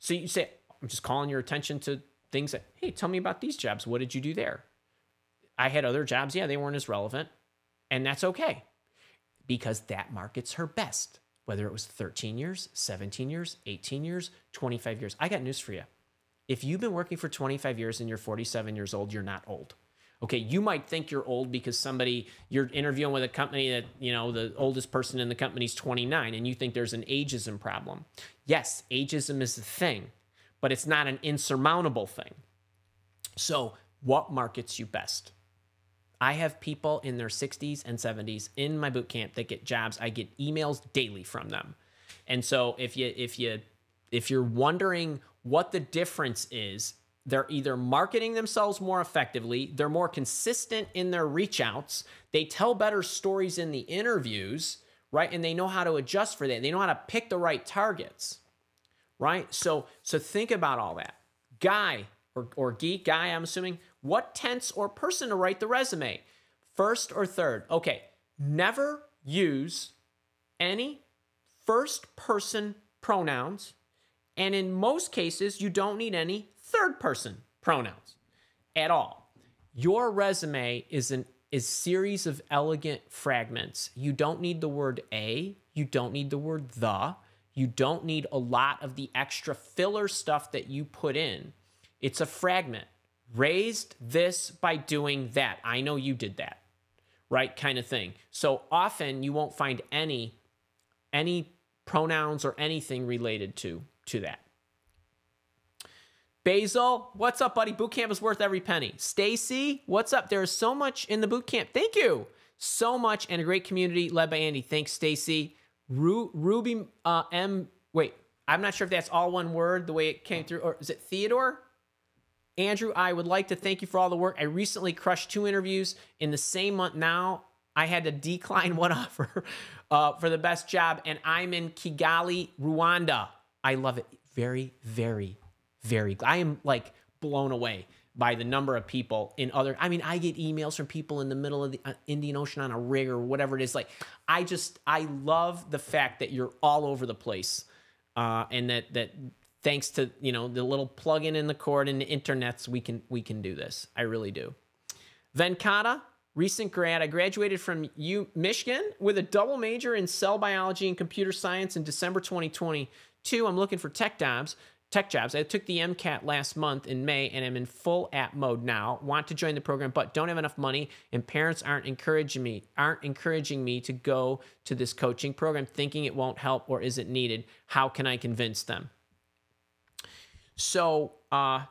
So you say, I'm just calling your attention to things that, hey, tell me about these jobs. What did you do there? I had other jobs. Yeah, they weren't as relevant. And that's okay because that markets her best, whether it was 13 years, 17 years, 18 years, 25 years. I got news for you. If you've been working for 25 years and you're 47 years old, you're not old. Okay, you might think you're old because somebody, you're interviewing with a company that, you know, the oldest person in the company is 29 and you think there's an ageism problem. Yes, ageism is a thing, but it's not an insurmountable thing. So what markets you best? I have people in their 60s and 70s in my boot camp that get jobs. I get emails daily from them. And so if you're wondering what the difference is, they're either marketing themselves more effectively, they're more consistent in their reach outs, they tell better stories in the interviews, right? And they know how to adjust for that. They know how to pick the right targets, right? So think about all that. Guy or geek, guy, I'm assuming, what tense or person to write the resume? First or third? Okay, never use any first person pronouns. And in most cases, you don't need any third person pronouns at all. Your resume is a series of elegant fragments. You don't need the word a, you don't need the word the, you don't need a lot of the extra filler stuff that you put in. It's a fragment. Raised this by doing that. I know you did that, right? Kind of thing. So often you won't find any pronouns or anything related to that. Basil, what's up, buddy? Bootcamp is worth every penny. Stacy, what's up? There is so much in the bootcamp. Thank you so much. And a great community led by Andy. Thanks, Stacy. Ruby M. Wait, I'm not sure if that's all one word the way it came through. Or is it Theodore? Andrew, I would like to thank you for all the work. I recently crushed 2 interviews in the same month. Now I had to decline 1 offer for the best job, and I'm in Kigali, Rwanda. I love it. Very, very, very. I am like blown away by the number of people in other. I mean, I get emails from people in the middle of the Indian Ocean on a rig or whatever it is. Like, I love the fact that you're all over the place and that. Thanks to, you know, the little plug-in in the cord and the internets, we can do this. I really do. Venkata, recent grad. I graduated from Michigan with a double major in cell biology and computer science in December 2022. I'm looking for tech jobs. I took the MCAT last month in May and I'm in full app mode now. Want to join the program, but don't have enough money and parents aren't encouraging me to go to this coaching program, thinking it won't help or isn't needed. How can I convince them? So, okay,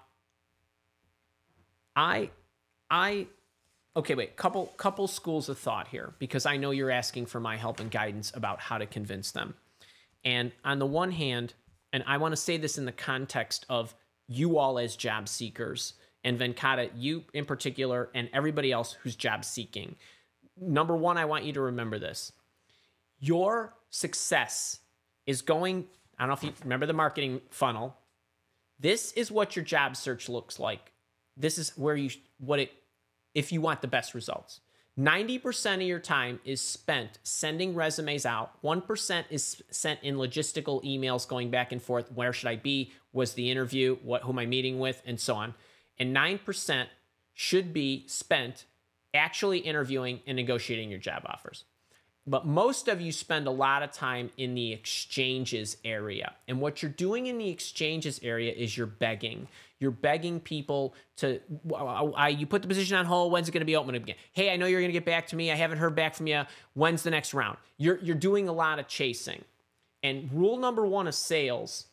wait, couple schools of thought here, because I know you're asking for my help and guidance about how to convince them. And on the one hand, and I want to say this in the context of you all as job seekers, and Venkata, you in particular, and everybody else who's job seeking. Number one, I want you to remember this. Your success is going, I don't know if you remember the marketing funnel. This is what your job search looks like. This is where if you want the best results. 90% of your time is spent sending resumes out. 1% is sent in logistical emails going back and forth. Where should I be? Was the interview? Who am I meeting with? And so on. And 9% should be spent actually interviewing and negotiating your job offers. But most of you spend a lot of time in the exchanges area. And what you're doing in the exchanges area is you're begging. You're begging people to, you put the position on hold, when's it gonna be open again? Hey, I know you're gonna get back to me. I haven't heard back from you. When's the next round? You're doing a lot of chasing. And rule number one of sales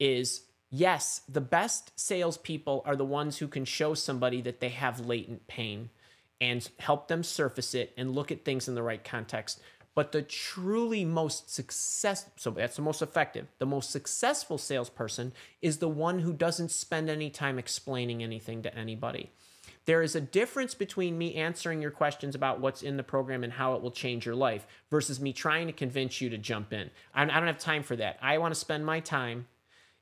is, yes, the best salespeople are the ones who can show somebody that they have latent pain and help them surface it and look at things in the right context. But the truly most successful, so that's the most effective, the most successful salesperson is the one who doesn't spend any time explaining anything to anybody. There is a difference between me answering your questions about what's in the program and how it will change your life versus me trying to convince you to jump in. I don't have time for that. I want to spend my time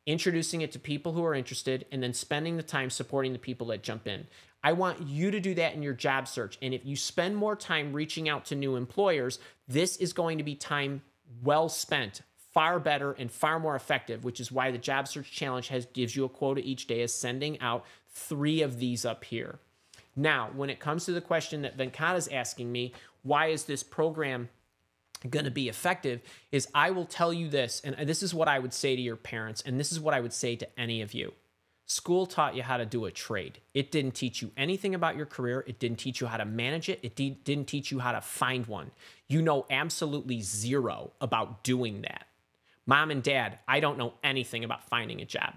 introducing it to people who are interested and then spending the time supporting the people that jump in. I want you to do that in your job search. And if you spend more time reaching out to new employers, this is going to be time well spent, far better and far more effective, which is why the Job Search Challenge gives you a quota each day as sending out 3 of these up here. Now, when it comes to the question that Venkata's asking me, why is this program going to be effective, is I will tell you this, and this is what I would say to your parents, and this is what I would say to any of you. School taught you how to do a trade. It didn't teach you anything about your career. It didn't teach you how to manage it. It didn't teach you how to find one. You know absolutely zero about doing that. Mom and Dad, I don't know anything about finding a job.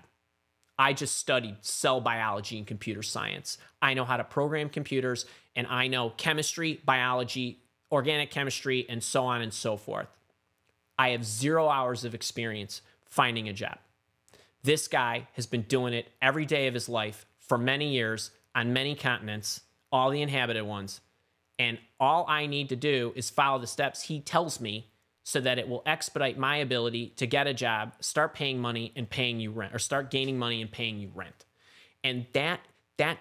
I just studied cell biology and computer science. I know how to program computers, and I know chemistry, biology, organic chemistry, and so on and so forth. I have 0 hours of experience finding a job. This guy has been doing it every day of his life for many years on many continents, all the inhabited ones. And all I need to do is follow the steps he tells me so that it will expedite my ability to get a job, start paying money and paying you rent, or start gaining money and paying you rent. And that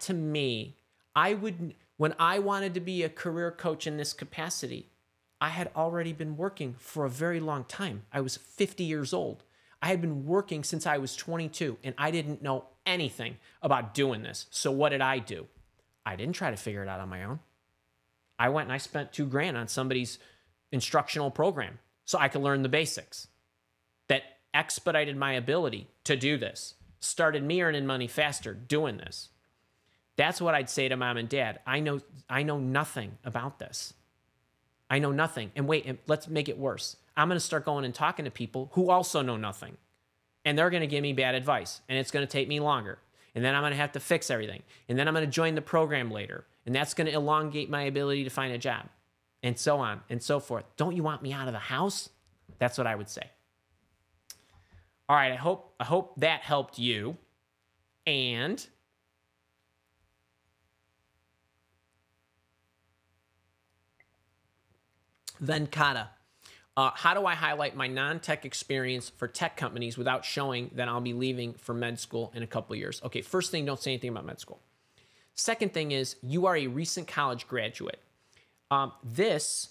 to me, I would, when I wanted to be a career coach in this capacity, I had already been working for a very long time. I was 50 years old. I had been working since I was 22, and I didn't know anything about doing this. So what did I do? I didn't try to figure it out on my own. I went and I spent $2,000 on somebody's instructional program so I could learn the basics. That expedited my ability to do this, started me earning money faster doing this. That's what I'd say to Mom and Dad. I know nothing about this. I know nothing. And wait, let's make it worse. I'm going to start going and talking to people who also know nothing, and they're going to give me bad advice, and it's going to take me longer, and then I'm going to have to fix everything, and then I'm going to join the program later, and that's going to elongate my ability to find a job, and so on and so forth. Don't you want me out of the house? That's what I would say. All right, I hope that helped you, and Venkata. How do I highlight my non-tech experience for tech companies without showing that I'll be leaving for med school in a couple years? Okay, first thing, don't say anything about med school. Second thing is, you are a recent college graduate. This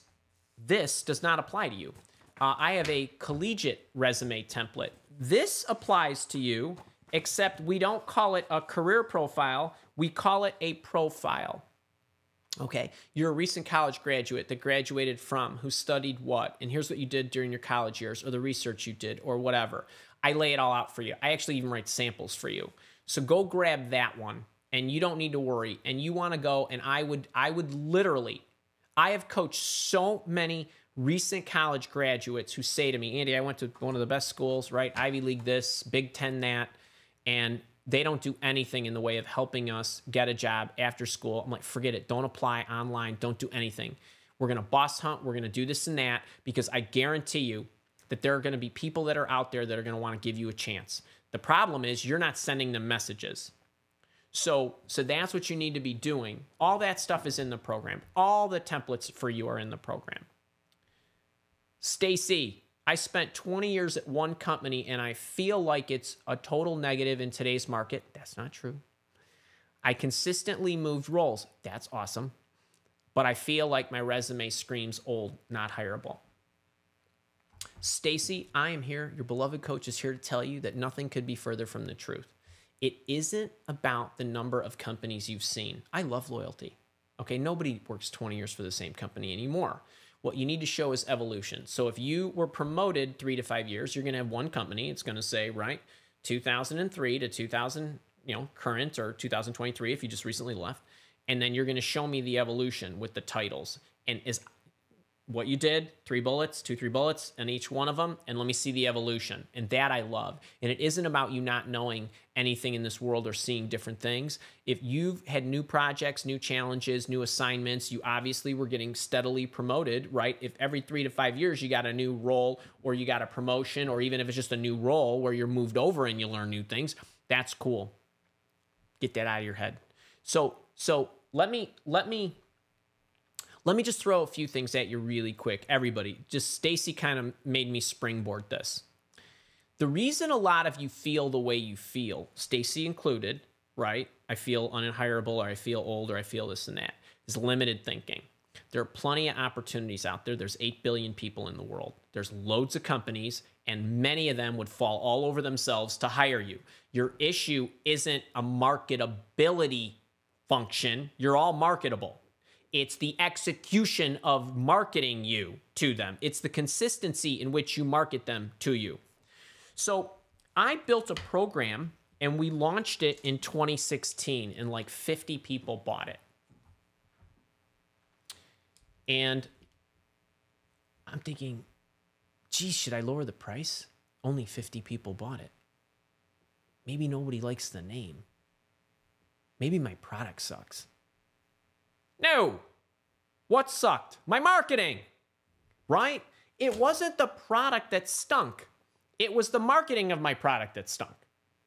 does not apply to you. I have a collegiate resume template. This applies to you, except we don't call it a career profile. We call it a profile. Okay, you're a recent college graduate that graduated from, who studied what, and here's what you did during your college years, or the research you did, or whatever. I lay it all out for you. I actually even write samples for you. So go grab that one, and you don't need to worry, and you want to go, and I would literally, I have coached so many recent college graduates who say to me, Andy, I went to one of the best schools, right? Ivy League this, Big Ten that, and they don't do anything in the way of helping us get a job after school. I'm like, forget it. Don't apply online. Don't do anything. We're going to boss hunt. We're going to do this and that, because I guarantee you that there are going to be people that are out there that are going to want to give you a chance. The problem is you're not sending them messages. So that's what you need to be doing. All that stuff is in the program. All the templates for you are in the program. Stacy, I spent 20 years at one company and I feel like it's a total negative in today's market. That's not true. I consistently moved roles. That's awesome. But I feel like my resume screams old, not hireable. Stacy, I am here. Your beloved coach is here to tell you that nothing could be further from the truth. It isn't about the number of companies you've seen. I love loyalty. Okay, nobody works 20 years for the same company anymore. what you need to show is evolution. So if you were promoted 3 to 5 years, you're going to have one company. It's going to say, right, 2003 to 2000, you know, current, or 2023 if you just recently left. And then you're going to show me the evolution with the titles. And is what you did, 3 bullets, 2, 3 bullets, and each one of them, and let me see the evolution. And that I love. And it isn't about you not knowing anything in this world or seeing different things. If you've had new projects, new challenges, new assignments, you obviously were getting steadily promoted, right? If every 3 to 5 years you got a new role, or you got a promotion, or even if it's just a new role where you're moved over and you learn new things, that's cool. Get that out of your head. So let me just throw a few things at you really quick, everybody. Just Stacy kind of made me springboard this. The reason a lot of you feel the way you feel, Stacy included, right? I feel unhirable, or I feel old, or I feel this and that, is limited thinking. There are plenty of opportunities out there. There's 8 billion people in the world. There's loads of companies, and many of them would fall all over themselves to hire you. Your issue isn't a marketability function. You're all marketable. It's the execution of marketing you to them. It's the consistency in which you market them to you. So I built a program, and we launched it in 2016, and like 50 people bought it. And I'm thinking, geez, should I lower the price? Only 50 people bought it. Maybe nobody likes the name. Maybe my product sucks. No. What sucked? My marketing, right? It wasn't the product that stunk. It was the marketing of my product that stunk.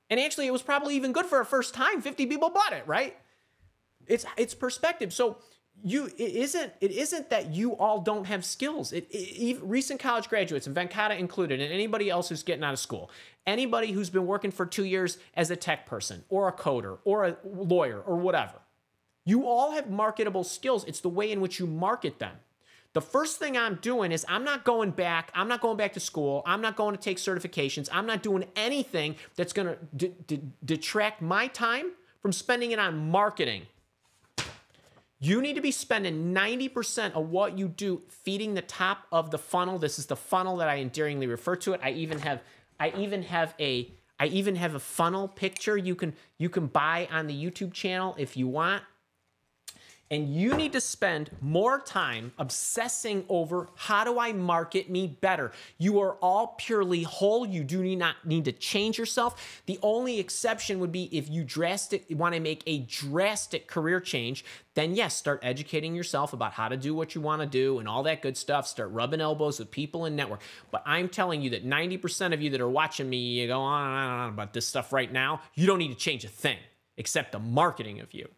And actually, it was probably even good for a first time. 50 people bought it, right? It's perspective. So it isn't that you all don't have skills. Recent college graduates, and Venkata included, and anybody else who's getting out of school, anybody who's been working for 2 years as a tech person or a coder or a lawyer or whatever, you all have marketable skills. It's the way in which you market them. The first thing I'm doing is I'm not going back. I'm not going back to school. I'm not going to take certifications. I'm not doing anything that's going to detract my time from spending it on marketing. You need to be spending 90% of what you do feeding the top of the funnel. This is the funnel that I endearingly refer to it. I even have a funnel picture you can buy on the YouTube channel if you want. And you need to spend more time obsessing over how do I market me better? You are all purely whole. You do not need to change yourself. The only exception would be if you want to make a drastic career change, then yes, start educating yourself about how to do what you want to do and all that good stuff. Start rubbing elbows with people and network. But I'm telling you that 90% of you that are watching me, you go on and on about this stuff right now. You don't need to change a thing except the marketing of you.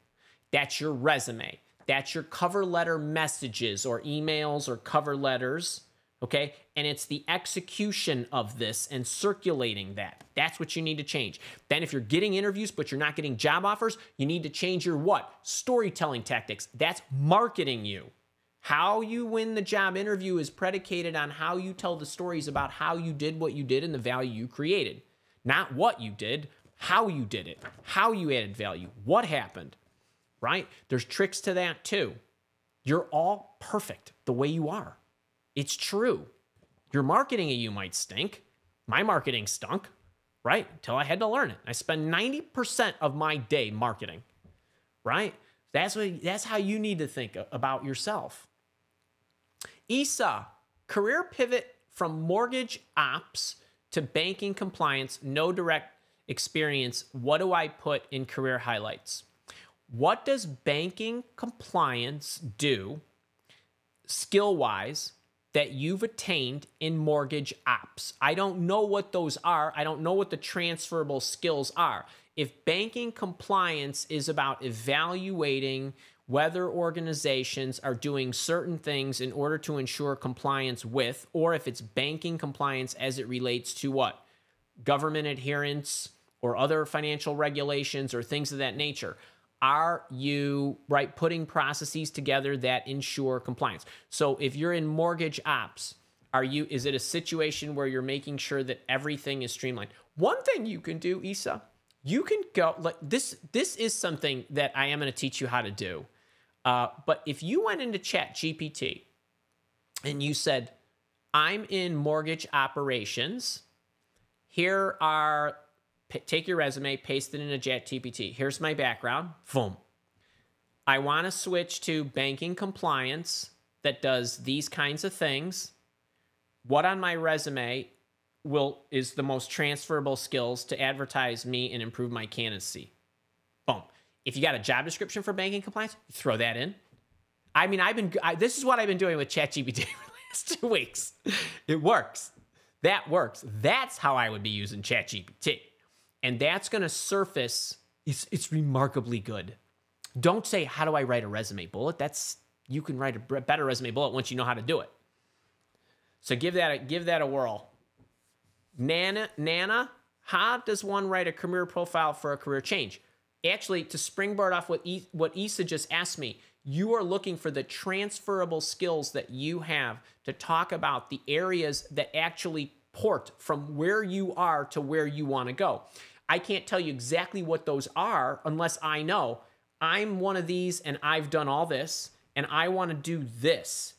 That's your resume. That's your cover letter messages or emails or cover letters, okay? And it's the execution of this and circulating that. That's what you need to change. Then if you're getting interviews but you're not getting job offers, you need to change your what? Storytelling tactics. That's marketing you. How you win the job interview is predicated on how you tell the stories about how you did what you did and the value you created. Not what you did, how you did it, how you added value, what happened. Right? There's tricks to that too. You're all perfect the way you are. It's true. Your marketing of you might stink. My marketing stunk, right? Until I had to learn it. I spend 90% of my day marketing, right? That's how you need to think about yourself. Isa, career pivot from mortgage ops to banking compliance, no direct experience. What do I put in career highlights? What does banking compliance do skill-wise that you've attained in mortgage ops? I don't know what those are. I don't know what the transferable skills are. If banking compliance is about evaluating whether organizations are doing certain things in order to ensure compliance with, or if it's banking compliance as it relates to what? Government adherence or other financial regulations or things of that nature. Are you, right, putting processes together that ensure compliance? So if you're in mortgage ops, is it a situation where you're making sure that everything is streamlined? One thing you can do, Isa, you can go, like, this is something that I am going to teach you how to do. But if you went into ChatGPT and you said, I'm in mortgage operations. Here are, take your resume, paste it in a ChatGPT. Here's my background. Boom. I want to switch to banking compliance that does these kinds of things. What on my resume is the most transferable skills to advertise me and improve my candidacy? Boom. If you got a job description for banking compliance, you throw that in. I mean, this is what I've been doing with ChatGPT for the last 2 weeks. It works. That works. That's how I would be using ChatGPT. And that's going to surface, it's remarkably good. Don't say, how do I write a resume bullet? You can write a better resume bullet once you know how to do it. So give that a whirl. Nana, how does one write a career profile for a career change? Actually, to springboard off what Issa just asked me, you are looking for the transferable skills that you have to talk about the areas that actually port from where you are to where you want to go. I can't tell you exactly what those are unless I know I'm one of these and I've done all this and I want to do this.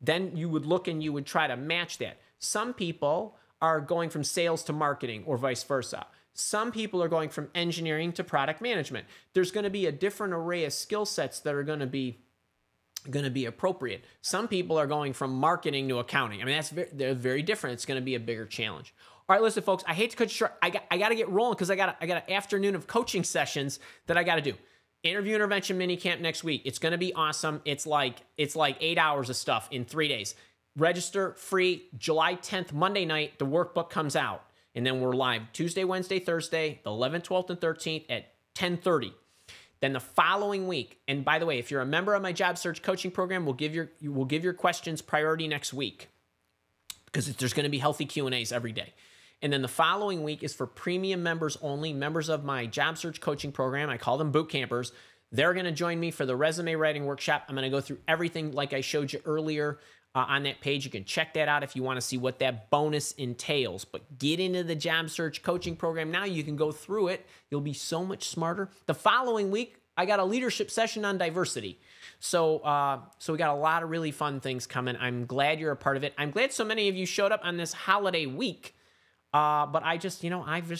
Then you would look and you would try to match that. Some people are going from sales to marketing or vice versa. Some people are going from engineering to product management. There's going to be a different array of skill sets that are going to be appropriate. Some people are going from marketing to accounting. I mean, they're very different. It's going to be a bigger challenge. All right, listen, folks, I hate to cut you short. I got to get rolling because I got an afternoon of coaching sessions that I got to do. Interview Intervention Mini Camp next week. It's going to be awesome. It's like 8 hours of stuff in 3 days. Register free July 10th, Monday night. The workbook comes out. And then we're live Tuesday, Wednesday, Thursday, the 11th, 12th, and 13th at 10:30. Then the following week, and by the way, if you're a member of my job search coaching program, we'll give your questions priority next week because there's going to be healthy Q&As every day. And then the following week is for premium members only, members of my job search coaching program. I call them boot campers. They're going to join me for the resume writing workshop. I'm going to go through everything like I showed you earlier on that page. You can check that out if you want to see what that bonus entails. But get into the job search coaching program now. You can go through it. You'll be so much smarter. The following week, I got a leadership session on diversity. So we got a lot of really fun things coming. I'm glad you're a part of it. I'm glad so many of you showed up on this holiday week. But I just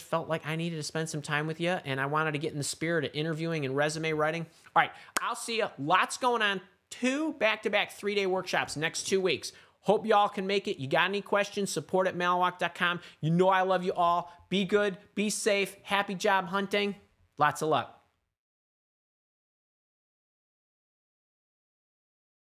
felt like I needed to spend some time with you, and I wanted to get in the spirit of interviewing and resume writing. All right, I'll see you. Lots going on. 2 back-to-back 3-day workshops next 2 weeks. Hope y'all can make it. You got any questions, support@malawak.com. You know I love you all. Be good, be safe, happy job hunting. Lots of luck.